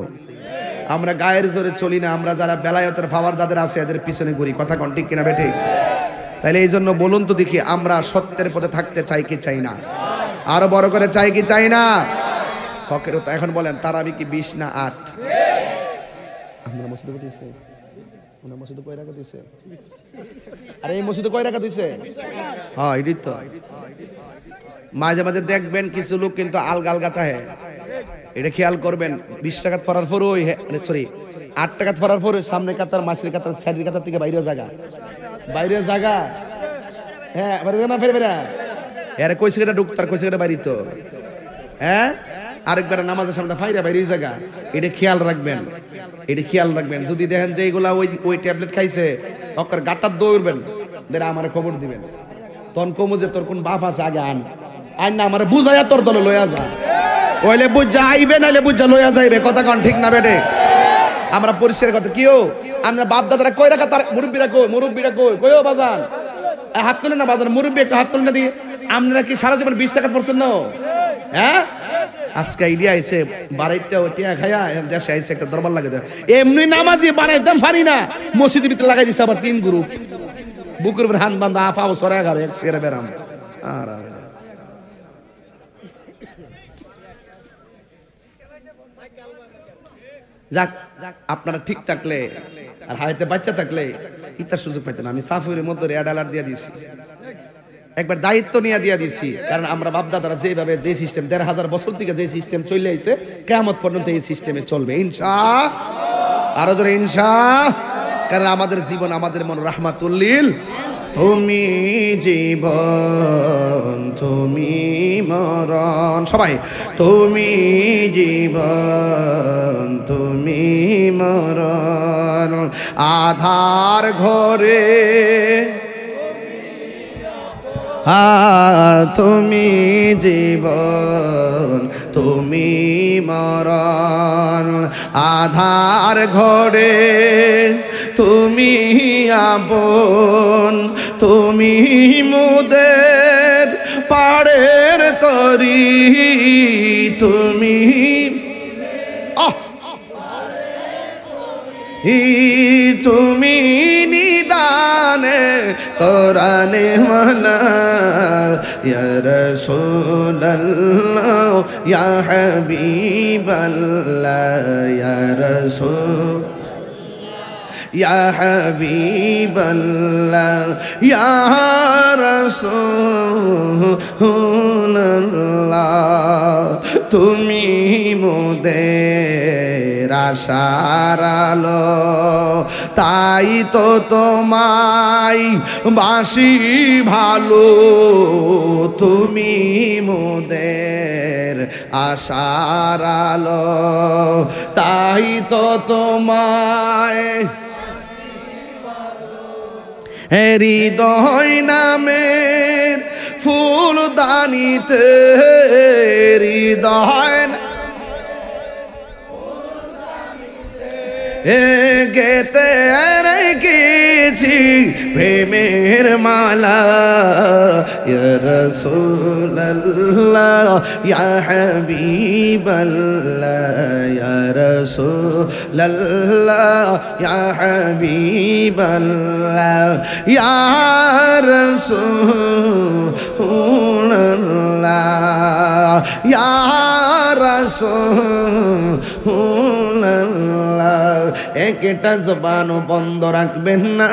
আমরা গায়ের জোরে চলি না, আমরা যারা বেলায়েতের পাওয়ার যাদের আছে এদের পিছনে ঘুরি, কথা কন ঠিক কিনা বেঠিক? তাইলে এই জন্য বলুন তো দেখি, আমরা সত্যের পথে থাকতে চাই কি চাই না? আরো বড় করে চাই কি চাই না? হকের কথা এখন বলেন, তারাবি কি বিশ না আট? আমরা মসজিদে বসেছি, আমরা মসজিদে কয় রাকাত হইছে? আরে এই মসজিদে কয় রাকাত হইছে? হ্যাঁ এটাই তো। মাঝে মাঝে দেখবেন কিছু লোক কিন্তু আলগা আলগা থাকে, এটা খেয়াল করবেন। বিশ টাকা ফরার পর ওই সরি আট টাকা ফরার পর সামনে কাতার মাছের কাতার সাইডের কাতার থেকে বাইরে জায়গা বাইরে জায়গা হ্যাঁ বাইরে না ফেরবে না। এরা কইছে এটা ডুকতার, কইছে এটা বাইরে তো, হ্যাঁ আরেকবার নামাজের সামনে ফাইরা বাইরে জায়গা। এটা খেয়াল রাখবেন, এটা খেয়াল রাখবেন। যদি দেখেন যে এইগুলা ওই ওই ট্যাবলেট খাইছে অকার গাটার দৌড়বেন, দেন আমার খবর দিবেন, তখন কমু যে তোর কোন বাপ আছে আগে আন, আর না আমার বুঝাইয়া তোর দলে লয়া যা, ওইলে বুঝা আইবে নাইলে বুঝা লয়া যাইবে, কথা কন ঠিক না বেটে? আমরা পরিষ্কার কথা, কেউ আমরা বাপ দাদারা কই রাখা তার মুরব্বীরা কই, মুরব্বীরা কই কই বাজান হাত তুলে না, বাজান মুরব্বী একটা হাত তুলে না দিয়ে আপনারা কি সারা জীবন বিশ টাকা পড়ছেন না? হ্যাঁ আজকে আইডিয়া আইসে বাড়িটা টিয়া খায়া দেশে আইসে একটা দরবার লাগে দেয়, এমনি নামাজি বানাইতাম পারি না, মসজিদের ভিতরে লাগাই দিচ্ছে আবার তিন গ্রুপ, বুকের উপর হান বান্ধা আফা ও সরা এগারো এক সেরা বেরাম। আর যাক আপনারা ঠিক থাকলে আর হাইতে বাচ্চা থাকলে ইতার সুযোগ পাইতেন। আমি সাফুরের মধ্যে রেড অ্যালার্ট দিয়ে দিয়েছি, একবার দায়িত্ব নিয়ে দিয়ে দিয়েছি, কারণ আমরা বাপদাদারা যেভাবে যে সিস্টেম দেড় হাজার বছর থেকে যে সিস্টেম চলে আসছে কিয়ামত পর্যন্ত এই সিস্টেমে চলবে ইনশাআল্লাহ। আরো জোরে ইনশাআল্লাহ। কারণ আমাদের জীবন আমাদের মন রাহমাতুল লিল। তুমি জীবন তুমি মরণ, সবাই তুমি জীবন তুমি মরণ, আধার ঘরে আ তুমি জীবন তুমি মরণ, আধার ঘরে তুমি আপন, তুমি মুদের পাড়ের তরি, তুমি তুমি নিদানে তোরানে মানা ইয়া রাসূলুল্লাহ ইয়া হাবিবাল্লাহ ইয়া রাসূল ইয়া হাবিবাল্লাহ ইয়া রাসূলুল্লাহ। তুমি মোদের সারালো তাই তো তোমায় বাসি ভালো, তুমি মোদের আশারালো তাই তো তোমায় হৃদয় নামের ফুলদানিতে, হৃদয় গেতে রেখেছি প্রেমের মালা, ইয়া রাসূলুল্লাহ ইয়া হাবিবাল্লাহ ইয়া রাসূলুল্লাহ ইয়া হাবিবাল্লাহ ইয়া রাসূলুল্লাহ ইয়া রাসূলুল্লাহ। একটা জবানও বন্ধ রাখবেন না।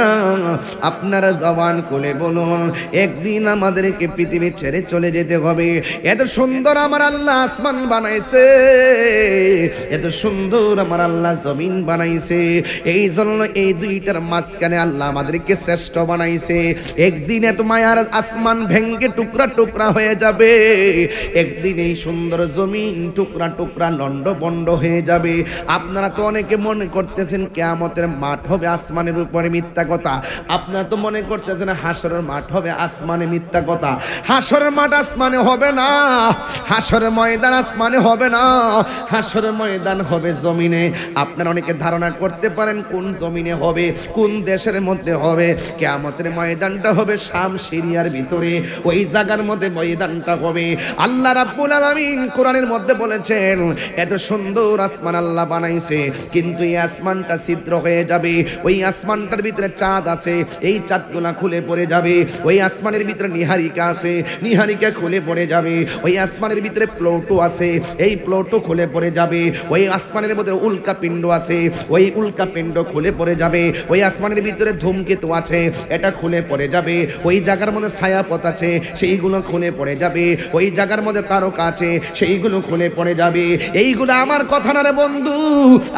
আপনারা জবান খুলে বলুন, একদিন আমাদেরকে পৃথিবী ছেড়ে চলে যেতে হবে। এত সুন্দর আমার আল্লাহ আসমান বানাইছে, এত সুন্দর আমার আল্লাহ জমিন বানাইছে, এই জন্য এই দুইটার মাঝখানে আল্লাহ আমাদেরকে শ্রেষ্ঠ বানাইছে। একদিন এত মায়ার আসমান ভেঙ্গে টুকরা টুকরা হয়ে যাবে, একদিন এই সুন্দর জমিন টুকরা টুকরা লন্ড বন্ড হয়ে যাবে। আপনারা তো অনেকে মনে করতেছেন কিয়ামতের মাঠ হবে আসমানের উপরে, মিথ্যা কথা। আপনারা তো মনে করতেছেন হাসরের মাঠ হবে আসমানে, মিথ্যা কথা। হাসরের মাঠ আসমানে হবে না, হাসরের ময়দান আসমানে হবে না, হাসরের ময়দান হবে জমিনে। আপনারা অনেকে ধারণা করতে পারেন কোন জমিনে হবে, কোন দেশের মধ্যে হবে। কিয়ামতের ময়দানটা হবে শাম সিরিয়ার ভিতরে, ওই জায়গার মধ্যে ময়দানটা হবে। আল্লাহ রাব্বুল আলামিন কোরআনের মধ্যে বলেছেন এত সুন্দর আসমান আল্লাহ বানাইছে, কিন্তু এই আসমানটা ছিদ্র হয়ে যাবে। ওই আসমানটার ভিতরে চাঁদ আছে, এই চাঁদগুলা খুলে পড়ে যাবে। ওই আসমানের ভিতরে নিহারিকা আছে, নিহারিকা খুলে পড়ে যাবে। ওই আসমানের ভিতরে প্লুটো আছে, এই প্লুটো খুলে পড়ে যাবে। ওই আসমানের মধ্যে উল্কাপিণ্ড আছে, ওই উল্কাপিণ্ড খুলে পড়ে যাবে। ওই আসমানের ভিতরে ধূমকেতু আছে, এটা খুলে পড়ে যাবে। ওই জায়গার মধ্যে ছায়াপথ আছে, সেইগুলো খুলে পড়ে যাবে। ওই জায়গার মধ্যে তারকা আছে, সেইগুলো খুলে পড়ে যাবে। এইগুলো আমার কথা না রে বন্ধু।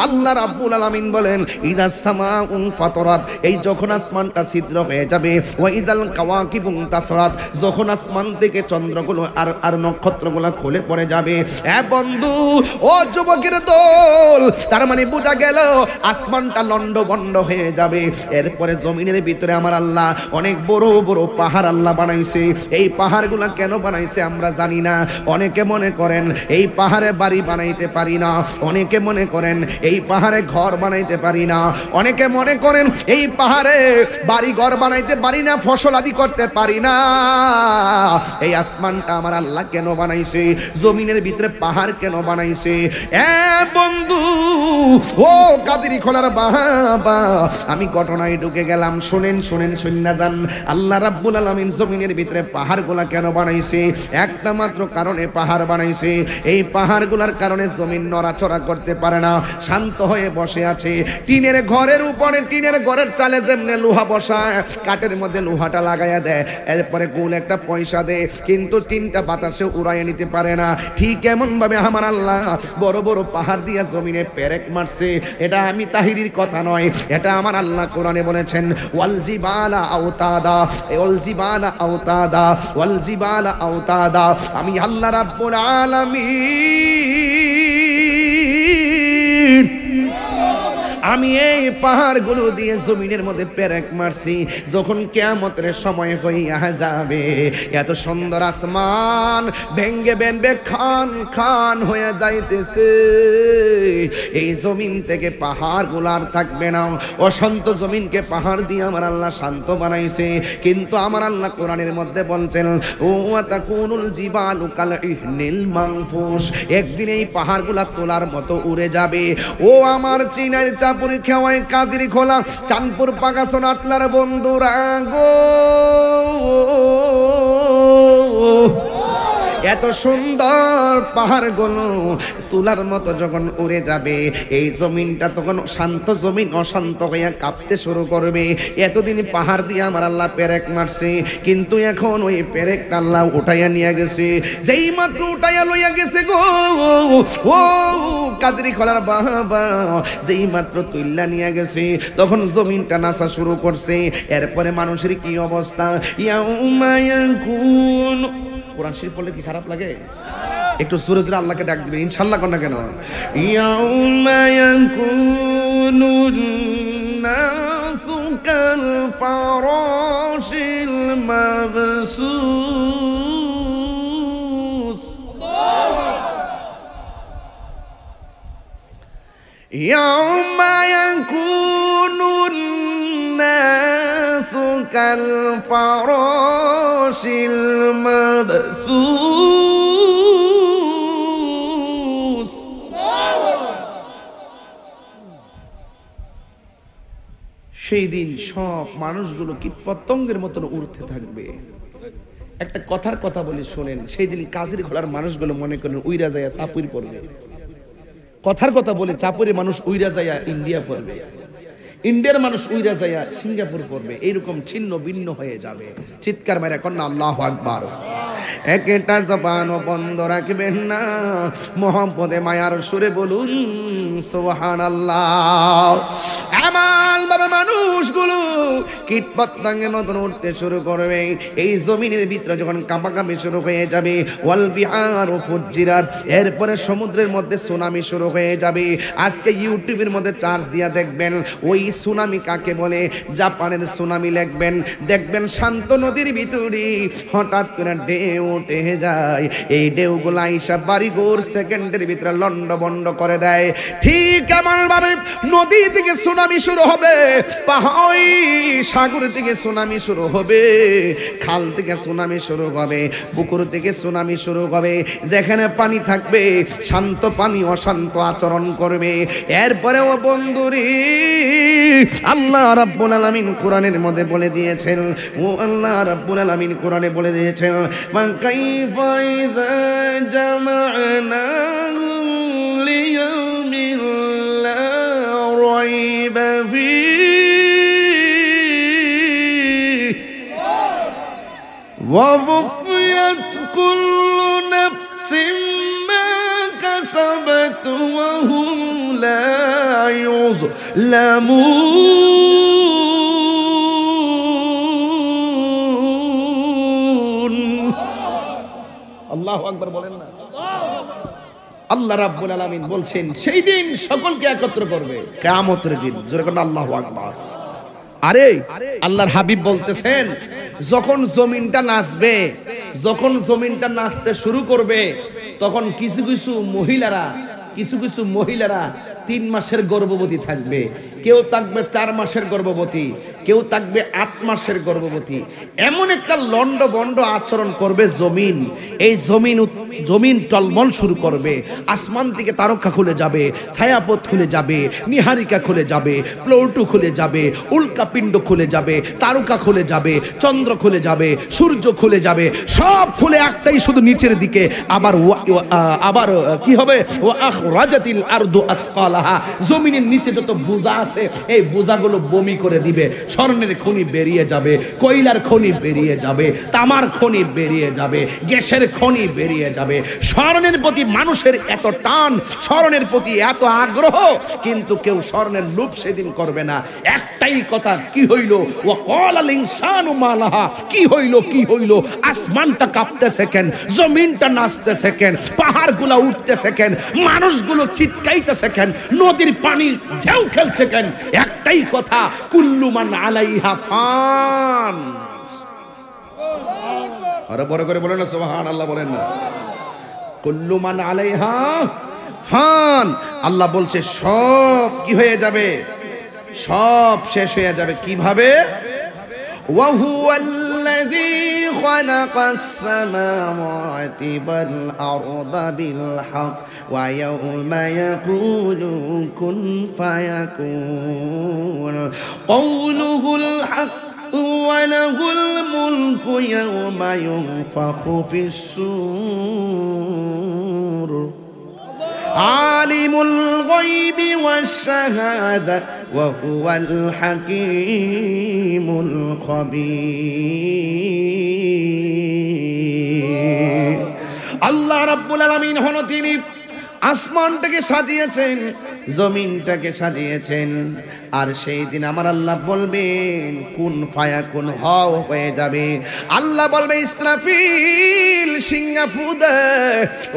আল্লাহ রাব্বুল আলামিন বলেন ইদাস সামাউ ফাতরাত, এই যখন আসমানটা ছিদ্র হয়ে যাবে। ওয়াইদাল কাওয়াকিবু তাসরাত, যখন আসমান থেকে চন্দ্রগুলো আর আর নক্ষত্রগুলো খুলে পড়ে যাবে। এ বন্ধু, ও যুবকের দল, তার মানে বোঝা গেল আসমানটা লন্ডভন্ড হয়ে যাবে। এরপরে জমিনের ভিতরে আমার আল্লাহ অনেক বড় বড় পাহাড় আল্লাহ বানাইছে। এই পাহাড়গুলো কেন বানাইছে আমরা জানি না। অনেকে মনে করেন এই পাহাড়ে বাড়ি বানাইতে পারি না, অনেকে মনে করেন এই পাহাড়ে ঘর বানাইতে পারি না, অনেকে মনে করেন এই পাহাড়ে বাড়ি ঘর বানাইতে পারি না, ফসল আদি করতে পারি না। এই আসমানটা আমার আল্লাহ কেন বানাইছে, জমিনের ভিতরে পাহাড় কেন বানাইছে? এ বন্ধু, ও কাজেরই খোলার বাবা, আমি ঘটনায় ঢুকে গেলাম। শুনেন শুনেন শুননা যান, আল্লাহ রাব্বুল আলামিন জমিনের ভিতরে পাহাড়গুলা কেন বানাইছে? একটা মাত্র কারণে পাহাড় বানাইছে, এই পাহাড়গুলার কারণে জমিন নড়াচড়া করতে পারে না, শান্ত হয়ে বসে আছে। টিনের ঘরের উপরে, টিনের ঘরের চালে যেমনে লোহা বসায়, কাঠের মধ্যে লোহাটা লাগাইয়া দেয়, এরপরে গোল একটা পয়সা দেয়, কিন্তু টিনটা বাতাসে উড়াইয়া নিতে পারে না। ঠিক এমন ভাবে আমার আল্লাহ বড় বড় পাহাড় দিয়া জমিনে পেরেক মারছে। এটা আমি তাহিরির কথা নয়, এটা আমার আল্লাহ কোরআনে বলেছেন ওয়াল জিবালা আওতাদা, ওয়াল জিবালা আওতাদা, ওয়াল জিবালা আওতাদা। আমি আল্লাহ রাব্বুল আলামিন আমি এই পাহাড়গুলো দিয়ে জমিনের মধ্যে পেরেক মারছি। যখন কিয়ামতের সময় হইয়া যাবে, এত সুন্দর আসমান ভেঙ্গে ভেঙ্গে খান খান হয়ে যাইতেছে, এই জমিন থেকে পাহাড়গুলো আর থাকবে না। অশান্ত জমিনকে পাহাড় দিয়ে আমার আল্লাহ শান্ত বানাইছে, কিন্তু আমার আল্লাহ কোরআনের মধ্যে বলছেন ওয়া তাকুনুল জিবালু কাল ইহনিল মানফুস, একদিন এই পাহাড়গুলা তোলার মতো উড়ে যাবে। ও আমার চিনার চাঁদপুর খেওয়ায় কাজির খোলা চাঁদপুর পাকাসন আটলার বন্ধুরা গো, এত সুন্দর পাহাড়গুলো তুলার মতো যখন উড়ে যাবে, এই জমিনটা তখন শান্ত জমিন অশান্ত হইয়া কাঁপতে শুরু করবে। এতদিন পাহাড় দিয়ে আমার আল্লাহ পেরেক মারছে, কিন্তু এখন ওই পেরেক আল্লাহ উঠাইয়া নিয়ে গেছে। যেই মাত্র উঠাইয়া লইয়া গেছে গো, ও কাজরি খোলার বাবা, যেই মাত্র তুল্লা নিয়ে গেছে তখন জমিনটা নাচা শুরু করছে। এরপরে মানুষের কি অবস্থা, কোরআন শরীফ পড়লে কি খারাপ লাগে? একটু জোরে জোরে আল্লাহকে ডাক দিবেন ইনশাআল্লাহ। কোন না কেন ইয়াউমা ইয়াকুনুন নাসু কাল ফারাশিল মাবসুস, ইয়াউমা ইয়াকুনুন নাসু কাল ফারাশিল مبثوث সেই দিন সব মানুষগুলো কীট পতঙ্গের মতন উড়তে থাকবে। একটা কথার কথা বলি শোনেন, সেই দিন কাজের খোলার মানুষগুলো মনে করেন উইরা যায় চাপুরি পড়বে। কথার কথা বলে চাপরে মানুষ উইরা যায়া ইন্ডিয়া পড়বে, ইন্ডিয়ার মানুষ উইরা যায়া সিঙ্গাপুর পড়বে, এইরকম ছিন্ন ভিন্ন হয়ে যাবে। চিৎকার মেরে কন্যা আল্লাহু আকবার। একটা জবান বন্ধ রাখবেন না, মোহাম্মদে মায়ার সুরে বলুন সুবহানাল্লাহ। আমাল বাবা মানুষগুলো কীট পতঙ্গে মতন উঠতে শুরু করবে, এই জমিনের ভিতরে যখন কাঁপাকাঁপি শুরু হয়ে যাবে, ওয়াল বিহারু ফুজ্জিরাত, এরপরে সমুদ্রের মধ্যে সুনামি শুরু হয়ে যাবে। আজকে ইউটিউবের মধ্যে চার্জ দিয়া দেখবেন ওই সুনামি কাকে বলে, জাপানের সুনামি লিখবেন, দেখবেন শান্ত নদীর ভিতরে হঠাৎ করে ঢেউ উঠে যায়, এই ঢেউগুলো আইসা বাড়িঘর সেকেন্ডের ভিতরে লন্ডভন্ড করে দেয়। ঠিক এমন ভাবে নদী থেকে সুনামি শুরু হবে, পাহাড় সাগর থেকে সুনামি শুরু হবে, খাল থেকে সুনামি শুরু হবে, পুকুর থেকে সুনামি শুরু হবে। যেখানে পানি থাকবে শান্ত পানি অশান্ত আচরণ করবে। এরপরেও বন্ধুরে আল্লাহ রাব্বুল আলামিন কোরআনের মধ্যে বলে দিয়েছেন, ও আল্লাহ রাব্বুল আলামিন কোরআনে বলে দিয়েছেন, মা কাইফা ইযা জামা'নাহুম লিয়াউমিন লা রাইবা ফীহি ওয়া ওয়ুফিয়াত কুল্লু নাফসিন মা কাসাবাত ওয়া হুম লা লামুন। আল্লাহু আকবার বলেন না। আল্লাহ রাব্বুল আলামিন বলছেন সেই দিন সকলকে একত্র করবে কিয়ামতের দিন। জোরে বলেন আল্লাহু আকবার। আরে আল্লাহর হাবিব বলতেছেন যখন জমিনটা নাচবে, যখন জমিনটা নাচতে শুরু করবে, তখন কিছু কিছু মহিলারা কিছু কিছু মহিলারা তিন মাসের গর্ভবতী থাকবে, কেউ থাকবে চার মাসের গর্ভবতী, কেউ থাকবে আট মাসের গর্ভবতী। এমন একটা লন্ডভন্ড আচরণ করবে জমিন, এই জমিন জমিন টলমল শুরু করবে, আসমান থেকে তারকা খুলে যাবে, ছায়াপথ খুলে যাবে, নিহারিকা খুলে যাবে, প্লৌটু খুলে যাবে, উল্কাপিণ্ড খুলে যাবে, তারকা খুলে যাবে, চন্দ্র খুলে যাবে, সূর্য খুলে যাবে, সব খুলে একটাই শুধু নিচের দিকে। আবার আবার কি হবে, আখরাজাতিল আরদু আসকালাহা, জমিনের নিচে যত বোঝা আছে এই বোঝাগুলো বমি করে দিবে, স্বর্ণের খনি বেরিয়ে যাবে, কয়লার খনি বেরিয়ে যাবে, তামার খনি বেরিয়ে যাবে, গ্যাসের খনি বেরিয়ে যাবে। স্বর্ণের প্রতি মানুষের এত টান, স্বর্ণের প্রতি এত আগ্রহ, কিন্তু কেউ স্বর্ণের লোভ সেদিন করবে না। একটাই কথা, কি হইল, ওয়া ক্বালাল ইনসানু মা লাহা, কি হইল কি হইল। আসমানটা কাঁপতেছে কেন, জমিনটা নাচতেছে কেন, পাহাড়গুলো উঠতেছে কেন, মানুষগুলো ছিটকাইতেছে কেন, নদীর পানি ঢেউ খেলছে কেন। একটাই কথা, কুল্লু মান আলাইহা ফান। আরে বড় করে বলেন না সুবহানাল্লাহ, বলেন না। কুল্লু মান আলাইহা ফান। আল্লাহ বলছে সব কি হয়ে যাবে, সব শেষ হয়ে যাবে। কিভাবে, ওয়া হুয়াল্লাযী খালাকাস সামাওয়াতি ওয়াল আরদা বিল হক ওয়া ইয়াউমা ইয়াকুলু কুন ফায়াকুন ক্বাউলুল হক ওয়া লাহুল মুলকু ইয়াউমা ইউনফাখু ফিস-সূর আলিমুল গায়বি ওয়াশ-শাহাদা ওয়া হুয়াল হাকীমুল খাবীর। আল্লাহ রাব্বুল আলামিন হন তিনি আসমানটাকে সাজিয়েছেন, জমিনটাকে সাজিয়েছেন, আর সেই দিন আমার আল্লাহ বলবেন কুন ফায়াকুন, হও হয়ে যাবে। আল্লাহ বলবে ইসরাফিল সিঙ্গাফু দে,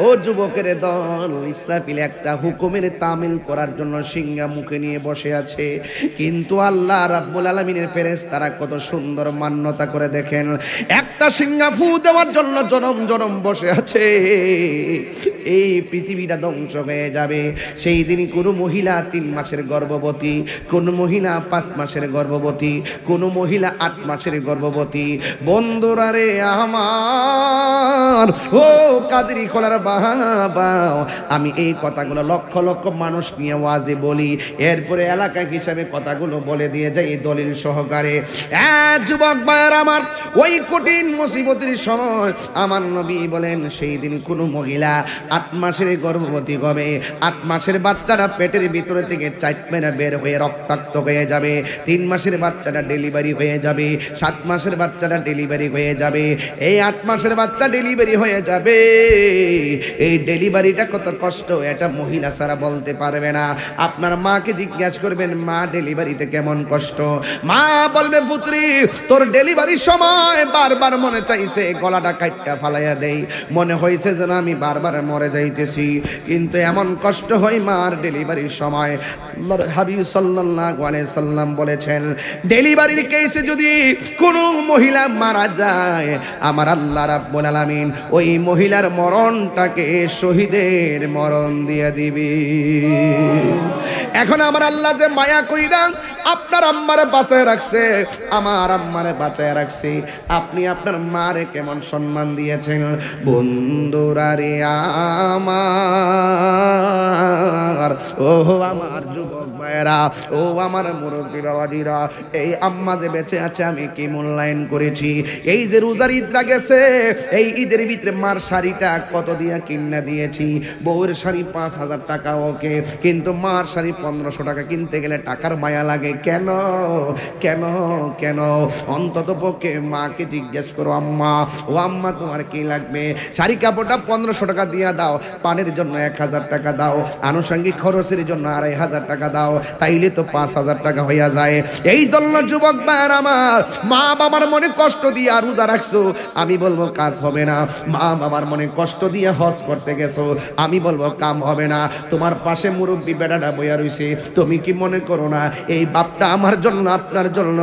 ও যুবকের দল। ইসরাফিল একটা হুকুমের তামিল করার জন্য সিঙ্গা মুখে নিয়ে বসে আছে, কিন্তু আল্লাহ রাব্বুল আলামিনের ফেরেশতারা কত সুন্দর মান্যতা করে দেখেন, একটা সিঙ্গাফু দেওয়ার জন্য জনম জনম বসে আছে। এই পৃথিবীটা ধ্বংস হয়ে যাবে। সেই দিন কোনো মহিলা তিন মাসের গর্ভবতী, কোন মহিলা পাঁচ মাসের গর্ভবতী, কোন মহিলা আট মাসের গর্ভবতী। বন্ধুরা রে আমার, ও কাজের খোলার বাবা, আমি এই কথাগুলো লক্ষ লক্ষ মানুষ নিয়ে ওয়াজে বলি, এরপরে এলাকা হিসাবে কথাগুলো বলে দিয়ে যাই দলিল সহকারে। যুবক ভাইয়ের আমার, ওই কঠিন মুসিবতের সময় আমার নবী বলেন, সেই দিন কোনো মহিলা আট মাসের গর্ভবতী হবে, আট মাসের বাচ্চাটা পেটের ভিতরে থেকে চাটমেনা বের হয়ে রক্তাক্ত হয়ে যাবে, তিন মাসের বাচ্চাটা ডেলিভারি হয়ে যাবে, সাত মাসের বাচ্চাটা ডেলিভারি হয়ে যাবে, এই আট মাসের বাচ্চা ডেলিভারি হয়ে যাবে। এই ডেলিভারিটা কত কষ্ট এটা মহিলা ছাড়া বলতে পারবে না। আপনার মাকে জিজ্ঞাসা করবেন, মা ডেলিভারিতে কেমন কষ্ট, মা বলবে, পুত্রী তোর ডেলিভারির সময় বারবার মনে চাইছে গলাটা কাটটা ফালাইয়া দেই, মনে হয়েছে যেন আমি বারবার মরে যাইতেছি, কিন্তু এমন কষ্ট হয় মার ডেলিভারির সময়। আল্লাহর হাবিব সাল্লাল্লাহু আলাইহি সাল্লাম বলেছেন, ডেলিভারির কেসে যদি কোনো মহিলা মারা যায়, আমার আল্লাহ রাব্বুল আলামিন ওই মহিলার মরণটাকে শহীদের মরণ দিয়ে দিবি। এখন আমার আল্লাহ যে মায়া কইরা আপনার আম্মারে বাঁচায় রাখছে, আমার আম্মারে বাঁচায় রাখছে, আপনি আপনার মারে কেমন সম্মান দিয়েছেন। বন্ধুরা রে আমার, ও আমার যুবক ভাইরা, ও আমার মুরব্বী বাবাজিরা, এই আম্মা যে বেঁচে আছে আমি কি মূল্যায়ন করেছি। এই যে রোজার ঈদরা গেছে, এই ঈদের ভিতরে মার শাড়িটা কত দিয়া কিনা দিয়েছি, বউয়ের শাড়ি পাঁচ হাজার টাকা ওকে, কিন্তু মার শাড়ি পনেরোশো টাকা কিনতে গেলে টাকার মায়া লাগে। কেন কেন কেন অন্তত পক্ষে মাকে জিজ্ঞেস করো, আম্মা ও আম্মা তোমার কি লাগবে, শাড়ি কাপড়টা পনেরোশো টাকা দিয়া দাও, পানের জন্য এক হাজার টাকা দাও, আনুষঙ্গিক খরচের জন্য আড়াই হাজার টাকা দাও, তাইলে তো পাঁচ হাজার টাকা হইয়া যায়। এই জন্য যুবক ভাইয়ের আমার, মা বাবার মনে কষ্ট দিয়ে রোজা রাখছো, আমি বলবো কাজ হবে না। মা বাবার মনে কষ্ট দিয়ে হজ করতে গেছো, আমি বলবো কাম হবে না। তোমার পাশে মুরব্বী বেটাটা বইয়া রইছে, তুমি কি মনে করো না এই বাপটা আমার জন্য আপনার জন্য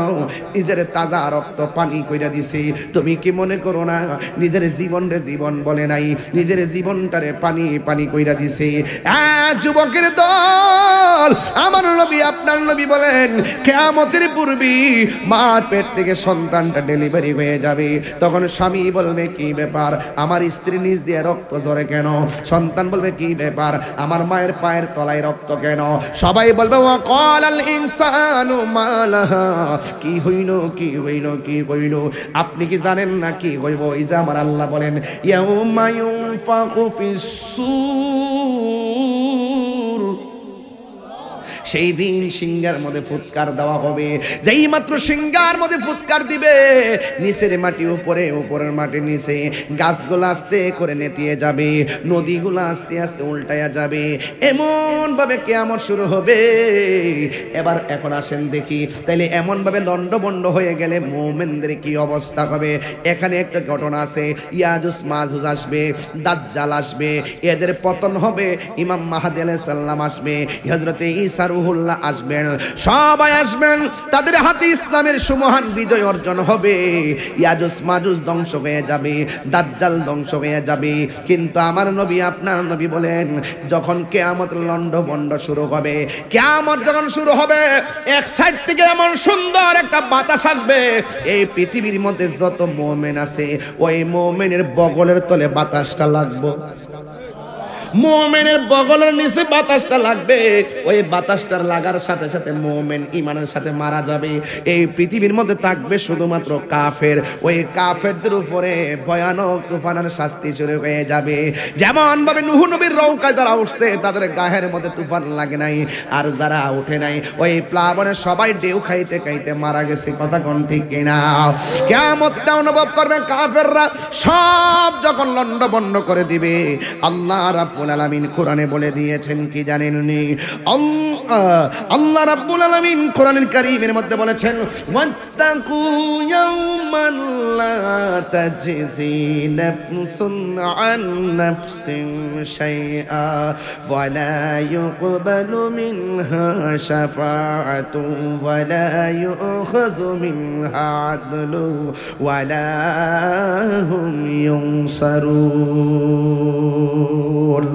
নিজের তাজা রক্ত পানি কইরা দিছে? তুমি কি মনে করো না নিজের জীবনরে জীবন বলে নাই, নিজের জীবনটারে পানি পানি কইরা দিছে? হ্যাঁ যুবকের দল, আমার নবী আপনার নবী বলেন, কিয়ামতের পূর্বে মার পেট থেকে সন্তানটা ডেলিভারি হয়ে যাবে, তখন স্বামী বলবে কি ব্যাপার আমার স্ত্রী নিজ দিয়ে রক্ত ঝরে কেন, সন্তান বলবে কি ব্যাপার আমার মায়ের পায়ের তলায় রক্ত কেন, সবাই বলবে ওয়াকালাল ইনসানু মালাহা, কি হইল কি হইল কি হইল। আপনি কি জানেন না কি হইব? এই যে আমার আল্লাহ বলেন, ইয়াউমা ইউনফাকু ফিস সূর, সেই দিন সিংহার মধ্যে ফুৎকার দেওয়া হবে, যেই মাত্র সিংহার মধ্যে ফুৎকার দিবে নিচের মাটি উপরে, উপরের মাটি নিচে, গাছগুলো আস্তে করে নেতিয়ে যাবে, নদীগুলো আস্তে আস্তে উল্টায়া যাবে, এমনভাবে কিয়ামত শুরু হবে। এবার এখন আসেন দেখি তাইলে এমনভাবে লণ্ডভণ্ড হয়ে গেলে মুমিনদের কি অবস্থা হবে। এখানে একটা ঘটনা আছে, ইয়াজুজ মাজুজ আসবে, দাজ্জাল আসবে, এদের পতন হবে, ইমাম মাহদী আলাইহিস সালাম আসবে, হযরতে ঈসা রুহুল্লাহ আসবেন, সবাই আসবেন, তাদের হাতে ইসলামের সুমহান বিজয় অর্জন হবে, ইয়াজুজ মাজুজ ধ্বংস হয়ে যাবে, দাজ্জাল ধ্বংস হয়ে যাবে। কিন্তু আমার নবী আপনার নবী বলেন, যখন কিয়ামত লণ্ডভণ্ড শুরু হবে, কিয়ামত যখন শুরু হবে, এক সাইড থেকে এমন সুন্দর একটা বাতাস আসবে, এই পৃথিবীর মধ্যে যত মুমিন আছে ওই মুমিনের বগলের তলে বাতাসটা লাগবে, মুমিনের বগলের নিচে বাতাসটা লাগবে, ওই বাতাসটা লাগার সাথে সাথে মুমিন ইমানের সাথে মারা যাবে। এই পৃথিবীর মধ্যে থাকবে শুধুমাত্র কাফের, ওই কাফেরদের উপরে ভয়ানক তুফানের শাস্তি শুরু হয়ে যাবে। যেমন ভাবে নূহ নবীর নৌকায় যারা উঠছে তাদের গায়ের মধ্যে তুফান লাগে নাই, আর যারা উঠে নাই ওই প্লাবনে সবাই ঢেউ খাইতে খাইতে মারা গেছে। কথা কোন ঠিক কিনা? কিয়ামতটা অনুভব করবে কাফেররা, সব যখন লণ্ডভণ্ড করে দিবে, আল্লাহ রাব্বুল আলামিন কোরআনে বলে দিয়েছেন কি জানেননি? আল্লাহ রাব্বুল আলামিন কোরআনুল কারীমের মধ্যে বলেছেন, ওয়াত্তাকু ইয়াওমান লা তাজজি নাফসুন আন নাফসিন শাইআ ওয়া লা ইউকবালু মিনহা শাফাআতু ওয়া লা ইউখাযু মিনহা আদলু ওয়া লা হুম ইউনসারুন।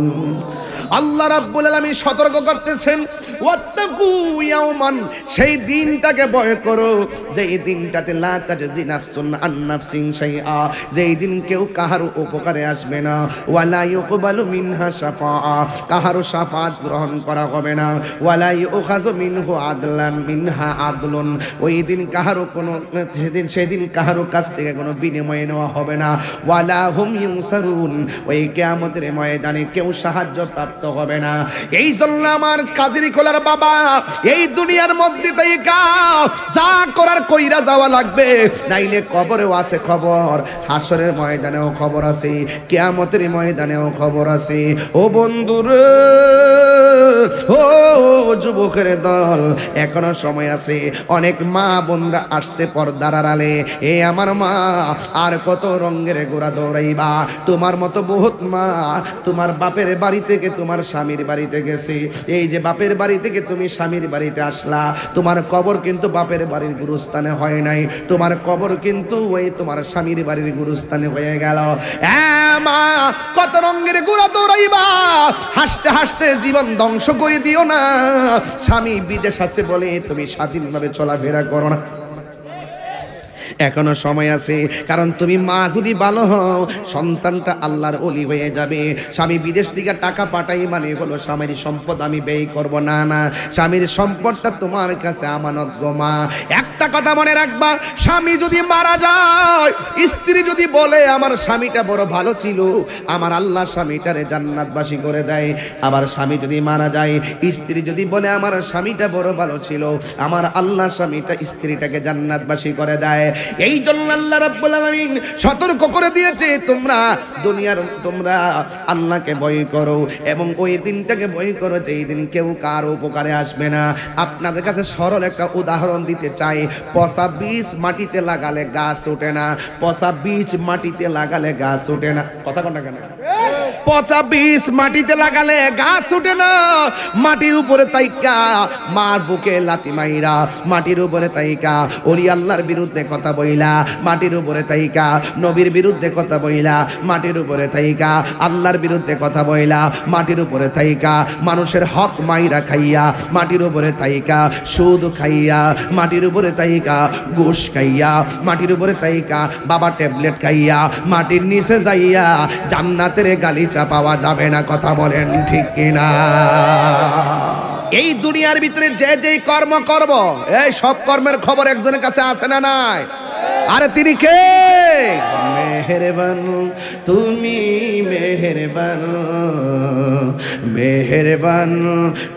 আল্লাহ রাব্বুল আলামিন সতর্ক করতেছেন, ওয়াত্তাকু ইয়াওমান, সেই দিনটাকে ভয় করো যেই দিনটাতে লা তাজজি নাফসুন আন নাফসিন শাইআ, যেই দিন কেউ কাহারও উপকারে আসবে না, ওয়ালা ইউকবালু মিনহা শাফাআ, কাহারও শাফাআত গ্রহণ করা হবে না, ওয়ালা ইউখাযু মিনহু আদলান মিনহা আদলুন, ওই দিন কাহারও কোনো সেদিন সেদিন কাহারও কাছ থেকে কোনো বিনিময় নেওয়া হবে না, ওয়ালা হুম ইউনসারুন, ওই কিয়ামতের ময়দানে কেউ সাহায্য প্রাপ্ত হবে না। এই জন্য আমার কাজী কোলার বাবা এই দুনিয়ার মধ্যে তাই যা করার কইরা যাওয়া লাগবে, নাইলে কবরেও আছে খবর, হাসরের ময়দানেও খবর আছে, কিয়ামতের ময়দানেও খবর আছে। ও বন্ধুরে, ও যুবকের দল, এখনো সময় আছে। অনেক মা বোনরা আসছে পর্দার আড়ালে, এ আমার মা আর কত রঙের গোড়া দৌড়াইবা? তোমার মতো বহুত মা তোমার বাপের বাড়ি থেকে তোমার স্বামীর বাড়িতে গেছে, এই যে বাপের বাড়ি থেকে তুমি স্বামীর বাড়িতে আসলা, তোমার কবর কিন্তু বাপের বাড়ির গুরুস্থানে হয় নাই, তোমার কবর কিন্তু ওই তোমার স্বামীর বাড়ির গুরুস্থানে হয়ে গেল। মা, কত রঙের গোড়া দৌড়াইবা, হাসতে হাসতে জীবন ধ্বংস করে দিও না। স্বামী বিদেশ আছে বলে তুমি স্বাধীনভাবে চলাফেরা করো না, এখনো সময় আছে। কারণ তুমি মা যদি ভালো হও, সন্তানটা আল্লাহর ওলি হয়ে যাবে। স্বামী বিদেশ থেকে টাকা পাঠাই মানে হলো স্বামীর সম্পদ আমি ব্যয় করব না, না, স্বামীর সম্পদটা তোমার কাছে আমানত গো মা। একটা কথা মনে রাখবা, স্বামী যদি মারা যায়, স্ত্রী যদি বলে আমার স্বামীটা বড় ভালো ছিল, আমার আল্লাহ স্বামীটারে জান্নাতবাসী করে দেয়। আবার স্বামী যদি মারা যায়, স্ত্রী যদি বলে আমার স্বামীটা বড় ভালো ছিল, আমার আল্লাহ স্বামীটা স্ত্রীটাকে জান্নাতবাসী করে দেয়। এই জন্য আল্লাহ রাব্বুল আলামিন সতর্ক করে দিয়েছে, তোমরা দুনিয়ার তোমরা আল্লাহকে ভয় করো এবং ওই দিনটাকে ভয় করো যেই দিন কেউ কার উপকারে আসবে না। আপনাদের কাছে সরল একটা উদাহরণ দিতে চাই। পচা বীজ মাটিতে লাগালে গাছ ওঠে না, পচা বীজ মাটিতে লাগালে গাছ ওঠে না। কথা কোনটা কেন? পচা বীজ মাটিতে লাগালে গাছ ওঠে না। মাটির উপরে তাইকা মার বুকে লাথি মাইরা, মাটির উপরে তাইকা ওলি আল্লাহর বিরুদ্ধে কথা বইলা, মাটির উপরে তাইকা নবীর বিরুদ্ধে কথা বইলা, মাটির উপরে তাইকা আল্লাহর বিরুদ্ধে কথা বইলা, মাটির উপরে তাইকা মানুষের হক মাইরা খাইয়া, মাটির উপরে তাইকা সুদ খাইয়া, মাটির উপরে তাইকা ঘুষ খাইয়া, মাটির উপরে তাইকা বাবা ট্যাবলেট খাইয়া, মাটির নিচে যাইয়া জান্নাতের গালিচা পাওয়া যাবে না। কথা বলেন ঠিক কিনা? এই দুনিয়ার ভিতরে যে যেই কর্ম করব, এই সব কর্মের খবর একজনের কাছে আসে না, নাই? আরে তিনি কে? মেহেরবান, তুমি মেহেরবান, মেহেরবান,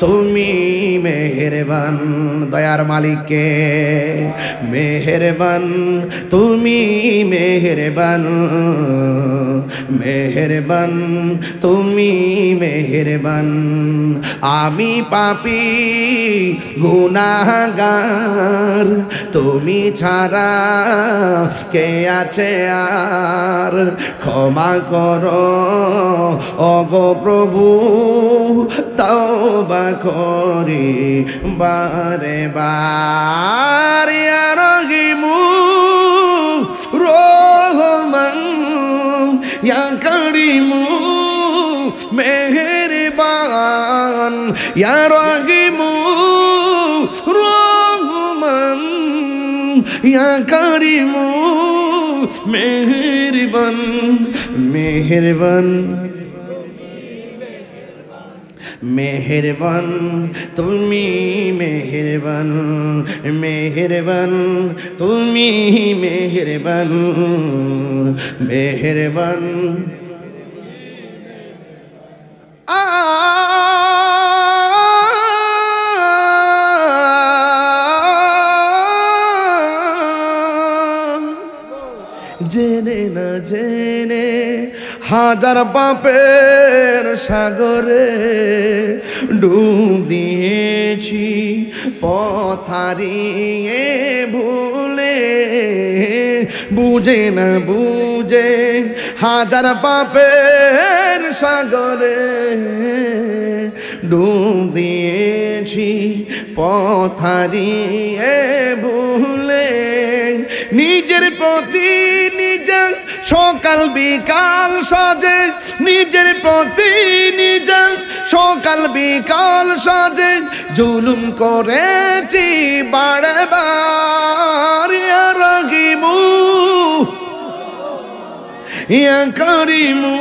তুমি মেহেরবান, দয়ার মালিকে মেহেরবান, তুমি মেহেরবান, মেহেরবান, তুমি মেহেরবান। আমি পাপী গুনাহগার, তুমি ছাড়া কে আছে আর? ক্ষমা করো ওগো প্রভু, তওবা করি বারে বার। ইয়া রহিমু রহমান, ইয়া করিমু মেহেরবান, ইয়া রহিমু রহমান, ইয়া করিমু মেহেরবান, মেহেরবান, মেহেরবান, তুমি মেহেরবান, মেহেরবান, তুমি মেহেরবান, মেহেরবান। জেনে না জেনে হাজার পাপের সাগরে ডুব দিয়েছি, পথ হারিয়ে ভুলে, বুঝে না বুঝে হাজার পাপের সাগরে ডুব দিয়েছি, পথ হারিয়ে ভুলে, নিজের প্রতি নিজে সকাল বিকাল সাজে, নিজের প্রতি নিজে সকাল বিকাল সাজে জুলুম করেছি বারবার, ইয়া রাহিমু ইয়া কারিমু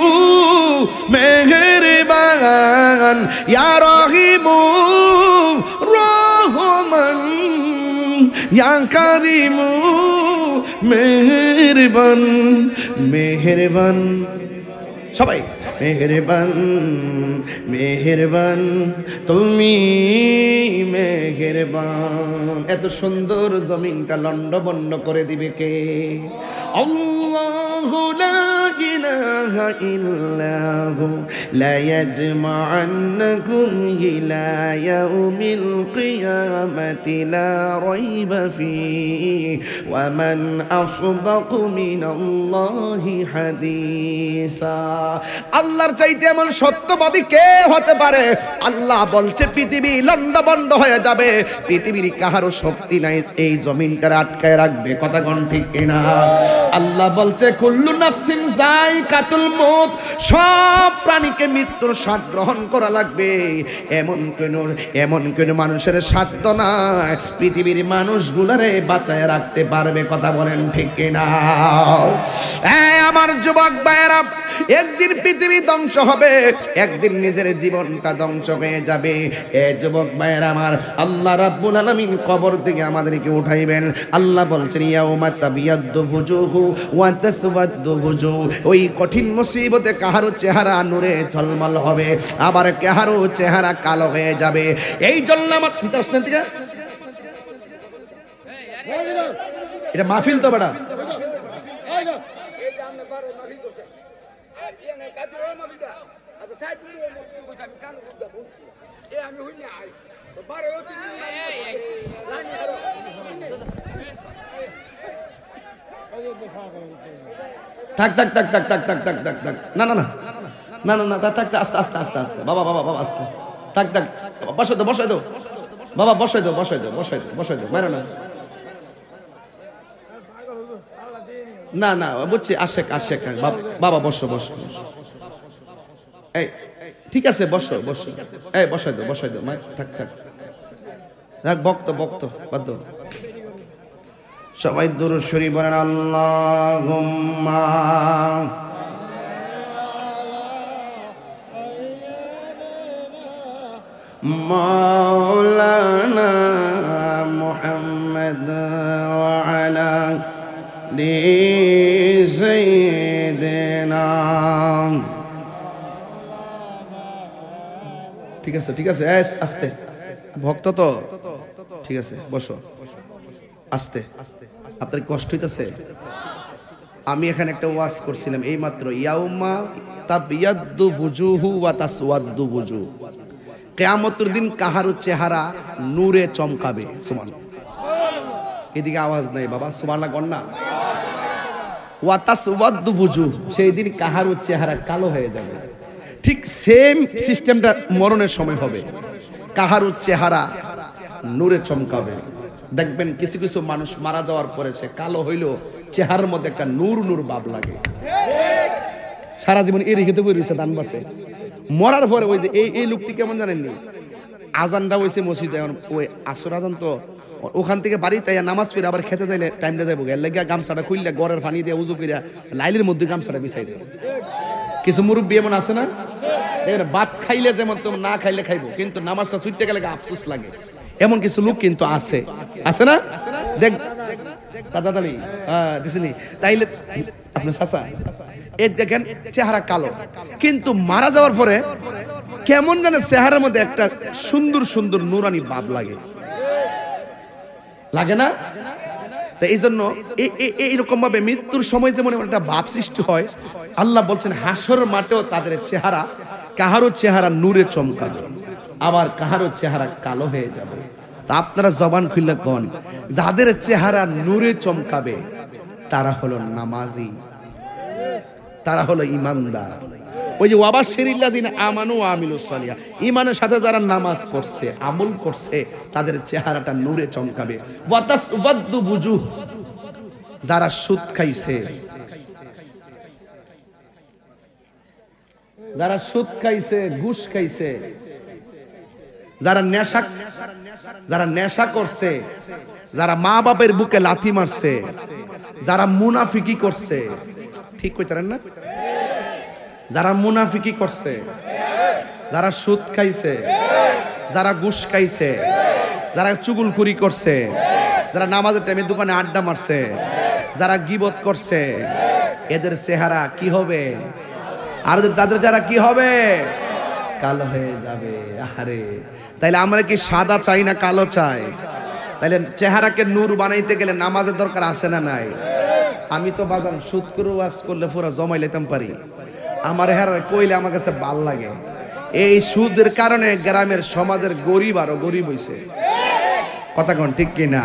মেহেরবান, ইয়া রাহিমু রহমান, ইয়া কারিমু মেহেরবান মেহেরবান। সবাই মেহেরবান মেহেরবান তুমি মেহেরবান। এত সুন্দর জমিনটা লন্ডভন্ড করে দিবে কে? আল্লাহু লা ইলাহা ইল্লাহু লা ইয়াজমা'আন্নাকুম ইলা ইয়াউমিল কিয়ামাতি লা রাইবা ফীহি ওয়া মান আসদাকু মিনাল্লাহি হাদিসা। আল্লাহর চাইতে এমন সত্যবাদী কে হতে পারে? আল্লাহ বলছে পৃথিবী লন্ডভন্ড হয়ে যাবে, পৃথিবীর কাহারও শক্তি নাই এই জমিনটা আটকায় রাখবে। কথা কোন ঠিক কিনা? আল্লাহ বলছে কুল্লু নাফসিন যায়িকাতুল মউত, সব প্রাণীকে মৃত্যুর স্বাদ গ্রহণ করা লাগবে। এমন কোন এমন কোন মানুষের সাধ্য নাই পৃথিবীর মানুষগুলোরে বাঁচায় রাখতে পারবে। কথা বলেন ঠিক কিনা? এই আমার যুবক ভাইরা, একদিন পৃথিবী ধ্বংস হবে, একদিন নিজের জীবনটা ধ্বংস হয়ে যাবে। এ যুবক ভাইরা আমার, আল্লাহ রাব্বুল আলামিন কবর থেকে আমাদেরকে উঠাইবেন। আল্লাহ বলছেন ইয়াউমা তাবিয়াদ্দু ফুজুহু ওয়া তাসওয়াদ্দু ফুজু, ওই কঠিন মুসিবতে কাহারো চেহারা নূরে ঝলমল হবে, আবার কাহারো চেহারা কালো হয়ে যাবে। এই জন্য আমার পিতাশ্রেণীরা এটা মাহফিল তো বড় থাক থাক থাক থাক থাক থাক থাক থাক থাক না না না না না না থাক থাক আস্তে আস্তে আস্তে আস্তে বাবা বাবা বাবা আস্তে থাক থাক বসে দাও বসে দাও বাবা বসে দাও বসে দাও বসে দাও বসে দাও মারো না না না বুঝছি আশেক আশেক বাবা বসো বসো এই ঠিক আছে বসো বসো এই বসে দাও বসে দাও থাক থাক থাক বক্ত বক্ত বাদ দাও সবাই দুরূদ শরীফ বলেন আল্লাহুম্মা মাওলানা মুহাম্মদ ওয়া আলা লি সাইয়্যিদিনা। ঠিক আছে ঠিক আছে আস্তে ভক্ত তো ঠিক আছে বসো আস্তে আপনার কষ্ট হইতেছে। আমি এখানে একটা ওয়াজ করছিলাম এই মাত্র, ইয়াউমা তাবিয়াদ্দু বুজুহু ওয়া তাসওয়াদ্দু বুজু, কিয়ামতের দিন কাহারো চেহারা নূরে চমকাবে। সুবহানাল্লাহ, এদিকে আওয়াজ নাই বাবা। সুবহানাল্লাহ কর না। ওয়া তাসওয়াদ্দু বুজু, সেই দিন কাহারো চেহারা কালো হয়ে যাবে। ঠিক সেম সিস্টেমটা মরণের সময় হবে, কাহারো চেহারা নূরে চমকাবে। দেখবেন কিছু কিছু মানুষ মারা যাওয়ার পরে সে কালো হইলেও চেহারার মধ্যে একটা নূর নূর ভাব লাগে। সারা জীবন এই রেখে তো রয়েছে দান বাসে, মরার পরে ওই যে এই লোকটি কেমন জানেননি, আজানটা হয়েছে মসজিদে, ওই আসর আজান তো, ওখান থেকে বাড়িতে নামাজ ফিরে আবার খেতে চাইলে টাইমটা যাবো, এর লেগে গামছাটা খুললে গড়ের পানি দিয়ে উজু করিয়া লাইলের মধ্যে গামছাটা বিছাই দেয়। কিছু মুরব্বী এমন আছে না, দেখবেন ভাত খাইলে যেমন তেমন, না খাইলে খাইবো, কিন্তু নামাজটা ছুটতে গেলে আফসোস লাগে। এমন কিছু লোক কিন্তু আছে, আছে না? দেখ দাদাদালি দিসনি তাইলে আপনার চাচা এই দেখেন চেহারা কালো, কিন্তু মারা যাওয়ার পরে কেমন যেন চেহারার মধ্যে একটা সুন্দর সুন্দর নুরানি ভাব লাগে, লাগে না? তো এই জন্য এইরকম ভাবে মৃত্যুর সময় যেমন একটা ভাব সৃষ্টি হয়, আল্লাহ বলছেন হাসর মাঠেও তাদের চেহারা, কাহারো চেহারা নূরে চমকাবে, আবার কাহারো চেহারা কালো হয়ে যাবে। তা আপনারা জবান খুলে কোন, যাদের চেহারা নূরে চমকাবে তারা হলো নামাজি, তারা হলো ইমানদার। ওই যে ওয়াবাশশিরিল্লাযিনা আমানু ওয়া আমিলুস সালিহা, ইমানের সাথে যারা নামাজ পড়ছে, আমল করছে, তাদের চেহারাটা নূরে চমকাবে। ওয়া তাসওয়াদ্দু বুজুহ, যারা সুদ খাইছে, যারা সুদ খাইছে, ঘুষ খাইছে, যারা নেশা যারা নেশা করছে, যারা মা বাপের বুকে লাথি মারছে, যারা মুনাফিকি করছে, ঠিক কইতারেন না, যারা মুনাফিকি করছে, যারা সুদ খাইছে, যারা ঘুষ খাইছে, যারা চুগলখুরি করছে, যারা নামাজের টাইমে দোকানে আড্ডা মারছে, যারা গীবত করছে, এদের চেহারা কি হবে? আর তাদের যারা কি হবে? কালো হয়ে যাবে। আরে তাইলে আমরা কি সাদা চাই না কালো চাই? তাইলে চেহারাকে নূর বানাইতে গেলে নামাজের দরকার আছে না নাই? আমি তো বাজান সুদ করে ওয়াজ করলে পুরা জমাই লেতাম পারি, আমার হেরা কইলে আমার কাছে ভাল লাগে। এই সুদের কারণে গ্রামের সমাজের গরিব আরো গরিব হইছে, কথা কন ঠিক কিনা?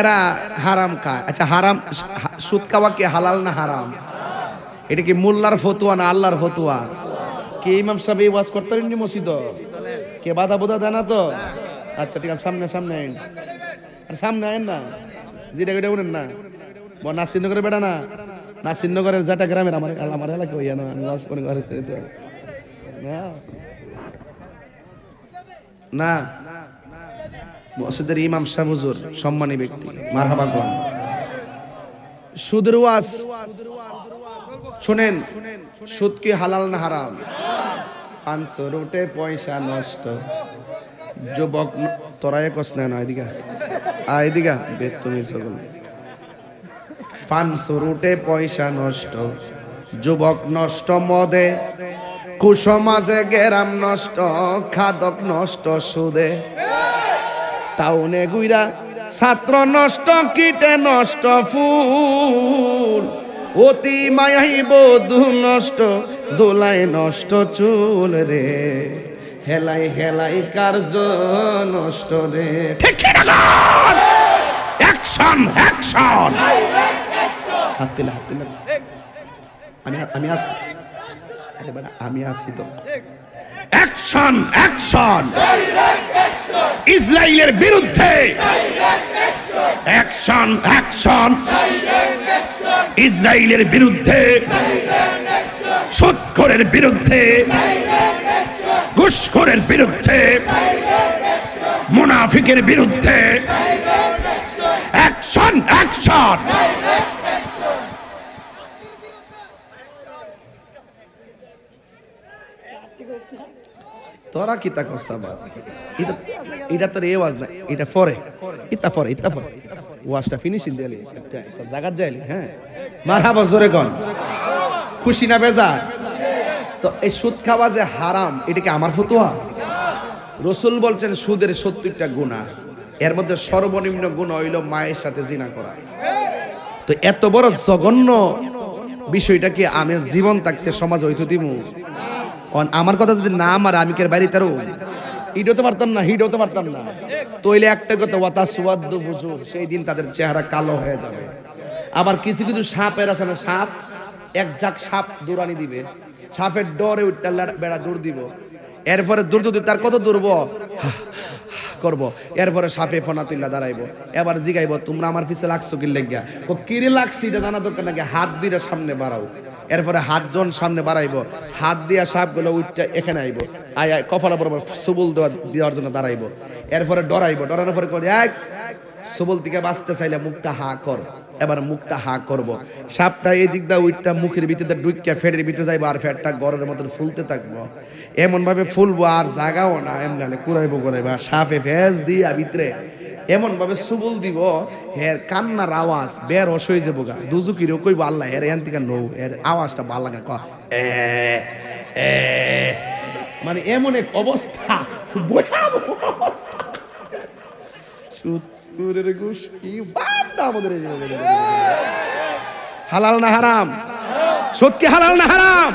এরা হারাম খায়। আচ্ছা, হারাম সুদ খাওয়া কি হালাল না হারাম? এটা কি মোল্লার ফতুয়া না আল্লাহর ফতুয়া? কে ইমাম সাহেব এই ওয়াজ করতে পারেননি মসজিদ? কে বাধা বোধা দেয় না তো? আচ্ছা ঠিক আছে, সামনে সামনে আইন, সামনে আইন না, যেটা ওইটা উঠেন না, নাসিরনগরের বেটা না, নাসিরনগরের যেটা গ্রামের আমার আমার এলাকা ওই না ওয়াজ করে ঘরে না। মসজিদের ইমাম সাহেব হুজুর সম্মানী ব্যক্তি, মারহাবা কোন। সুদের ওয়াজ শুনেন, সুদ কি হালাল না হারাম? পাঁচশো রুটে পয়সা নষ্ট, যুবক তোরায় কষ্ট না, এদিকে আয়, এদিকে বেদ তুমি সকল। পাঁচশো রুটে পয়সা নষ্ট, যুবক নষ্ট, মদে কুসমাজে গেরাম নষ্ট, খাদক নষ্ট সুদে, টাউনে গুইরা ছাত্র নষ্ট, কীটে নষ্ট ফুল, অতি মায়াই বধু নষ্ট, দোলায় নষ্ট চুল রে, হেলাই হেলাই কার্য নষ্ট রে। আমি আসি, আমি আসি তো। অ্যাকশন অ্যাকশন, ইসরায়েলের বিরুদ্ধে অ্যাকশন অ্যাকশন, ইসরায়েলের বিরুদ্ধে, সুদখোরের বিরুদ্ধে, ঘুষখোরের বিরুদ্ধে, মুনাফিকের বিরুদ্ধে অ্যাকশন অ্যাকশন। তোরা কি তা করছ? আবার এটা তোর এ ওয়াজ না, এটা পরে, ইতা পরে, ইতা পরে ওয়াজটা ফিনিশিং দিলি, জায়গা যাইলি। হ্যাঁ, মারহাবা জোরে কন। খুশি না বেজা? তো এই সুদ খাওয়া যে হারাম, এটা কি আমার ফতোয়া? রসুল বলছেন সুদের সত্তরটা গুনাহ, এর মধ্যে সর্বনিম্ন গুনাহ হইল মায়ের সাথে জিনা করা। তো এত বড় জঘন্য বিষয়টা কি আমি জীবন থাকতে সমাজ হইতো দিমু? আমার কথা যদি না মারা আমি কের বাইরে তারও হিট হতে পারতাম না, হিট হতে পারতাম না। তইলে একটা কথা, ওয়াতা সুয়াদ্দু বুজুর, সেই দিন তাদের চেহারা কালো হয়ে যাবে। আবার কিছু কিছু সাপের আছে না, সাপ, এক ঝাঁক সাপ দৌড়ানি দিবে, সাপের ডরে উঠতে বেড়া দৌড় দিব, এরপরে দূর দূর তার কত দূরব করবো, এরপরে সাপে ফোনা তুল্লা দাঁড়াইবো, এবার জিগাইবো তোমরা আমার পিছে লাগছো কি লেগিয়া? ও কিরে লাগছি এটা জানা দরকার নাকি? হাত দুইটা সামনে বাড়াও, এরপরে হাতজন সামনে বাড়াইবো, হাত দিয়া সাপগুলো উঠটা এখানে আইবো, আয় আয় কপালা বরাবর সুবুল দেওয়া দেওয়ার জন্য দাঁড়াইবো, এরপরে ডরাইবো, ডরানোর পরে করে এক সুবুল থেকে বাঁচতে চাইলে মুখটা হা কর, এবার মুখটা হা করবো, সাপটা এই দিক দিয়ে উইটটা মুখের ভিতরে ডুইকা ফেটের ভিতরে যাইবো, আর ফেটটা গরের মতন ফুলতে থাকবো, এমন ভাবে ফুলবো আর জাগাও না, এমনি কুড়াইবো কুড়াইবো, আর সাপে ফেস দিয়া ভিতরে এমন ভাবে সুবুল দিব, হের কান্নার আওয়াজ বের হস হয়ে যাবো গা, দুজুকির কইব আল্লাহ হের এখান থেকে নৌ, এর আওয়াজটা ভালো লাগে ক, মানে এমন এক অবস্থা, ভয়াবহ অবস্থা। হালাল না হারাম? সত্যি হালাল না হারাম?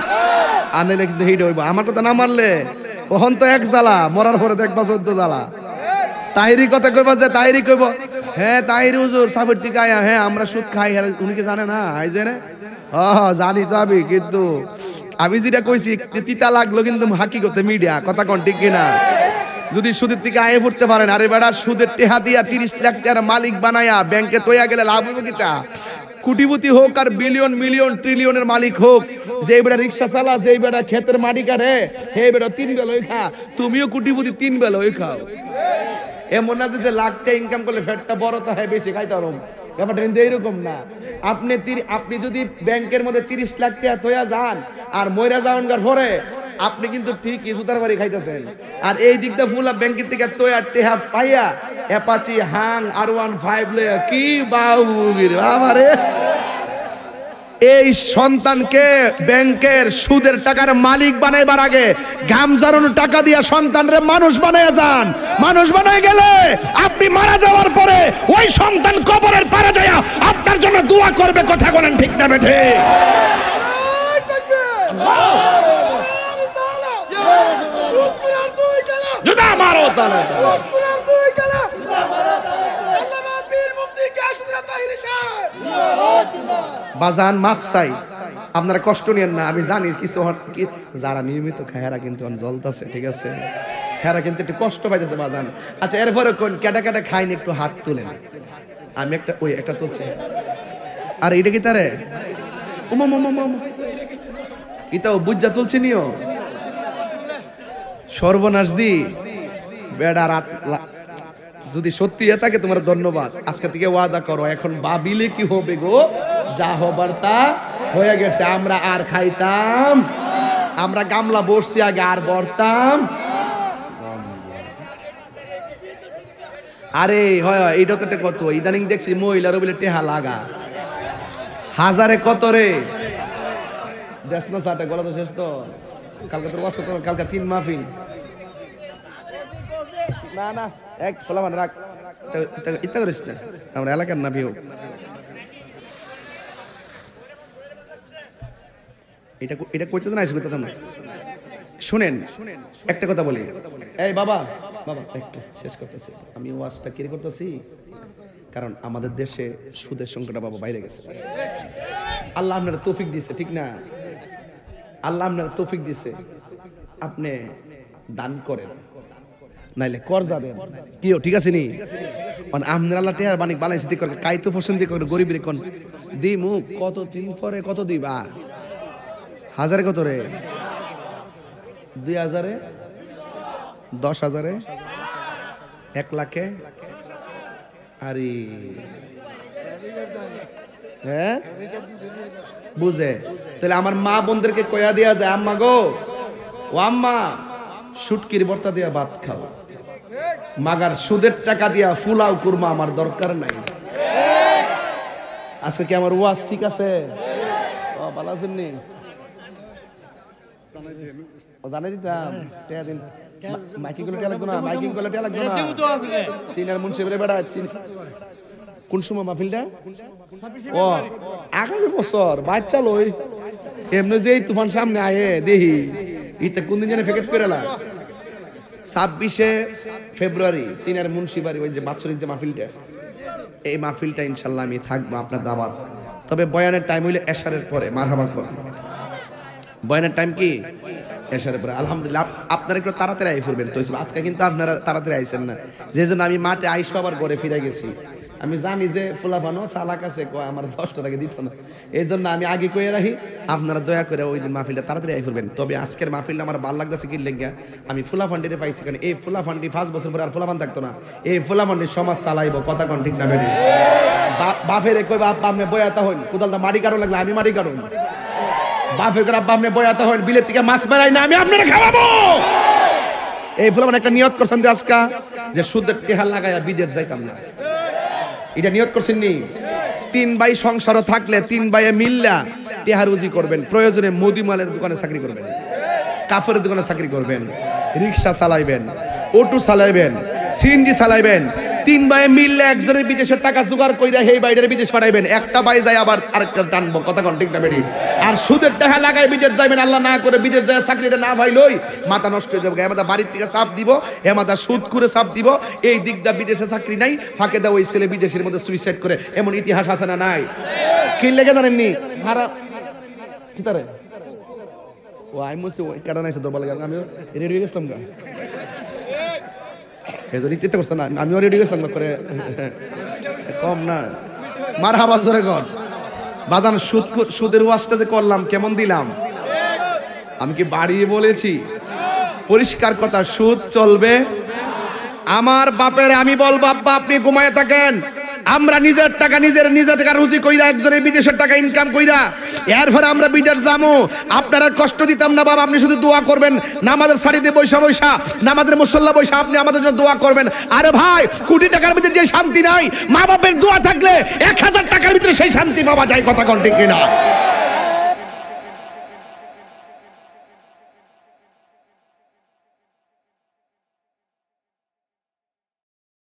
আনলে কিন্তু হিট হইব। আমার কথা না মানলে ওহন তো এক জ্বালা, মরার পরে দেখবা চোদ্দ জ্বালা। তাহিরি কথা কইবা যে তাহিরি কইব, হ্যাঁ তাহিরি হুজুর সাবের টিকা, হ্যাঁ আমরা সুদ খাই, উনি কি জানে না? আই জানে, হ্যাঁ জানি তো আমি, কিন্তু আমি যেটা কইছি তিতা লাগলো, কিন্তু হাকিকতে মিডিয়া, কথা কোন ঠিক কিনা? যদি সুদের দিকে আয়ে ফুটতে পারেন, আরে বেড়া সুদের টেহা দিয়া তিরিশ লাখ টাকার মালিক বানায়া ব্যাংকে তোয়া গেলে লাভ হইব কিতা? কোটিপতি হোক আর বিলিয়ন মিলিয়ন ট্রিলিয়নের মালিক হোক, যে বেটা রিক্সা চালা, যে বেটা ক্ষেতের মাটি কাটে, হে বেটা তিন বেলায় খা, তুমিও কোটিপতি তিন বেলায় খাও। এমন না যে লাখটা ইনকাম করলে ফ্যাটটা বড় তা হয় বেশি খাইতে পারো, ব্যাপারটা কিন্তু এইরকম না। আপনি আপনি যদি ব্যাংকের মধ্যে তিরিশ লাখ টাকা থইয়া যান আর মইরা যাওয়ার পরে আপনি কিন্তু ঠিকই জুতার বাড়ি খাইতেছেন, আর এই দিকটা ফুলা ব্যাংকের থেকে তোয়া টেহা পাইয়া অ্যাপাচি হাং আর ওয়ান ফাইভ লইয়া কি বাউগির বাবারে। এই সন্তানকে ব্যাংকের সুদের টাকার মালিক বানাইবার আগে ঘাম ঝরানোর টাকা দিয়া সন্তানরে মানুষ বানাইয়া যান। মানুষ বানাই গেলে আপনি মারা যাওয়ার পরে ওই সন্তান কবরের পারে যায়া আপনার জন্য দোয়া করবে, কথা বলেন ঠিক না ঠিক? জুতা মারো তালা বাজান মাফসাই। আপনারা কষ্ট নিয়েন না, আমি জানি কিছু যারা নিয়মিত খায় হেরা কিন্তু জ্বলতেছে, ঠিক আছে, হেরা কিন্তু একটু কষ্ট পাইতেছে বাজান। আচ্ছা, এরপরে কোন কেটা কেটা খাইনি একটু হাত তুলেন। আমি একটা ওই একটা তুলছি, আর এটা কি তারে ইতাও বুঝা তুলছি নিও সর্বনাশ দি বেড়া রাত। যদি সত্যি এ থাকে তোমার ধন্যবাদ, আজকে থেকে ওয়াদা করো এখন ভাবিলে কি হবে গো, যা হবার তা হয়ে গেছে। আমরা আর খাইতাম, আমরা গামলা বসছি আগে, আর বরতাম। আরে হয় এইটা তো কত ইদানিং দেখছি মহিলারও বলে টেহা লাগা হাজারে কত রে দেশ না চাটে গলা তো শেষ। তো কালকে তোর কষ্ট করো, কালকে তিন মাহফিল না না এক খোলা মানে রাখ ইত্যা করিস না, আমরা এলাকার না ভিউ এটা এটা করতে না আসবে কথা না। শুনেন একটা কথা বলি, এই বাবা বাবা একটু শেষ করতেছি আমি ওয়াজটা কি করতেছি, কারণ আমাদের দেশে সুদের সংখ্যাটা বাবা বাইরে গেছে। আল্লাহ আপনারা তৌফিক দিয়েছে, ঠিক না? আল্লাহ আপনারা তৌফিক দিয়েছে, আপনি দান করেন নাইলে করজা দেন কেউ, ঠিক আছে নি? মানে আপনার আল্লাহ টেয়ার বানিক বানাইছে দি করে কাইতো পছন্দি করে গরিবের কোন দি মুখ কত তিন পরে কত দিবা হাজারে কত রে দুই হাজারে দশ হাজারে এক লাখে আরে হ্যাঁ বুঝে। তাহলে আমার মা বোনদেরকে কয়া দিয়া যায়, আম্মা গো ও আম্মা সুটকির ভর্তা দিয়া ভাত খাও, মাগার সুদের টাকা দিয়া ফুলাও কুরমা আমার দরকার নাই। আজকে কি আমার ওয়াজ ঠিক আছে? ও ভালো আছেন নি? জানাই দিতাম দিন মাইকিং করলে লাগতো না, মাইকিং করলে লাগতো না। সিনিয়র মুন্সিপ রে বেড়া কোন সময় মাহফিলটা? ও আগামী বছর বাচ্চা লই এমনি যেই তুফান সামনে আয়ে দেহি ইতে কোন দিন জানে ফেকেট করে লাগ ছাব্বিশে ফেব্রুয়ারি সিনিয়র মুন্সিপারি ওই যে বাৎসরিক যে মাহফিলটা, এই মাহফিলটা ইনশাল্লাহ আমি থাকবো আপনার দাওয়াত। তবে বয়ানের টাইম হইলে এশারের পরে মারহাবা পর, বয়ানের টাইম কি এশারের পরে। আলহামদুলিল্লাহ আপনারা একটু তাড়াতাড়ি আই ফিরবেন তো, আজকে কিন্তু আপনারা তাড়াতাড়ি আইছেন না, যে জন্য আমি মাঠে আইসো আবার ঘরে ফিরে গেছি। আমি জানি যে ফুলাফানো চালাক আছে কয় আমার দশটা টাকা দিত না, এই জন্য আমি আগে কয়ে রাখি আপনারা দয়া করে ওই দিন মাহফিলটা তাড়াতাড়ি আই ফিরবেন। তবে আজকের মাহফিলটা আমার ভালো লাগতেছে কি লেগে, আমি ফুলাফান্ডিতে পাইছি, কারণ এই ফুলাফান্ডি পাঁচ বছর পরে আর ফুলাফান থাকতো না, এই ফুলাফান্ডি সমাজ চালাইব, কথা কন ঠিক না? বাপের কই বাপ আপনি বয়াতা হইন কোদালটা মারি কারণ লাগলে আমি মারি কারণ, বাপের করে আপনি বয়াতা হইন বিলের থেকে মাছ মারাই না আমি আপনারা খাওয়াবো। এই ফুলাফান একটা নিয়ত করছেন যে আজকা যে সুদের টেহা লাগাইয়া বিদেশ যাইতাম না, এটা নিয়ত করছেন নি? তিন ভাই সংসারও থাকলে তিন ভাইয়ে মিল্লা টেহারুজি করবেন, প্রয়োজনে মুদিমালের দোকানে চাকরি করবেন, কাপড়ের দোকানে চাকরি করবেন, রিক্সা চালাইবেন, অটো চালাইবেন, সিএনজি চালাইবেন, তিন ভাইয়ে মিল্লা একজনের বিদেশের টাকা জোগাড় কইরা সেই বাইরের বিদেশ পাঠাইবেন, একটা বাই যায় আবার আরেকটা টানবো, কথা কন ঠিক না বেড়ি? আর সুদের টাকা লাগাই বিদেশ যাবেন, আল্লাহ না করে বিদেশ যায় চাকরিটা না ভাই লই মাথা নষ্ট হয়ে যাবে, এমাদা বাড়ির থেকে চাপ দিব, এমাদা সুদ করে চাপ দিব, এই দিকটা বিদেশে চাকরি নাই ফাঁকে দা ওই ছেলে বিদেশের মধ্যে সুইসাইড করে, এমন ইতিহাস আছে না নাই? কি লেগে জানেননি ভাড়া কি তারে ও আমি বলছি ওই কেটা নাইছে দরবার লাগে আমি রেডি হয়ে গেছিলাম গা আমিও রেডি গেছিলাম করে কম না মার হাবাস ধরে গড় বাজান সুদ সুদের ওয়াজটা যে করলাম কেমন দিলাম, আমি কি বাড়িয়ে বলেছি? পরিষ্কার কথা, সুদ চলবে। আমার বাপের আমি বলবো, আব্বা আপনি ঘুমায় থাকেন, আমরা নিজের টাকা নিজের নিজের টাকা রুজি কইরা একজনের বিদেশের টাকা ইনকাম কইরা এরপরে আমরা বিদেশ যামু, আপনারা কষ্ট দিতাম না বাবা, আপনি শুধু দোয়া করবেন, নামাজের সারিতে বৈশা বৈশা নামাজের মুসল্লা বৈশা আপনি আমাদের জন্য দোয়া করবেন। আরে ভাই, কোটি টাকার ভিতরে যে শান্তি নাই, মা বাপের দোয়া থাকলে এক হাজার টাকার ভিতরে সেই শান্তি পাওয়া যায়। কথা কোন ঠিক কিনা?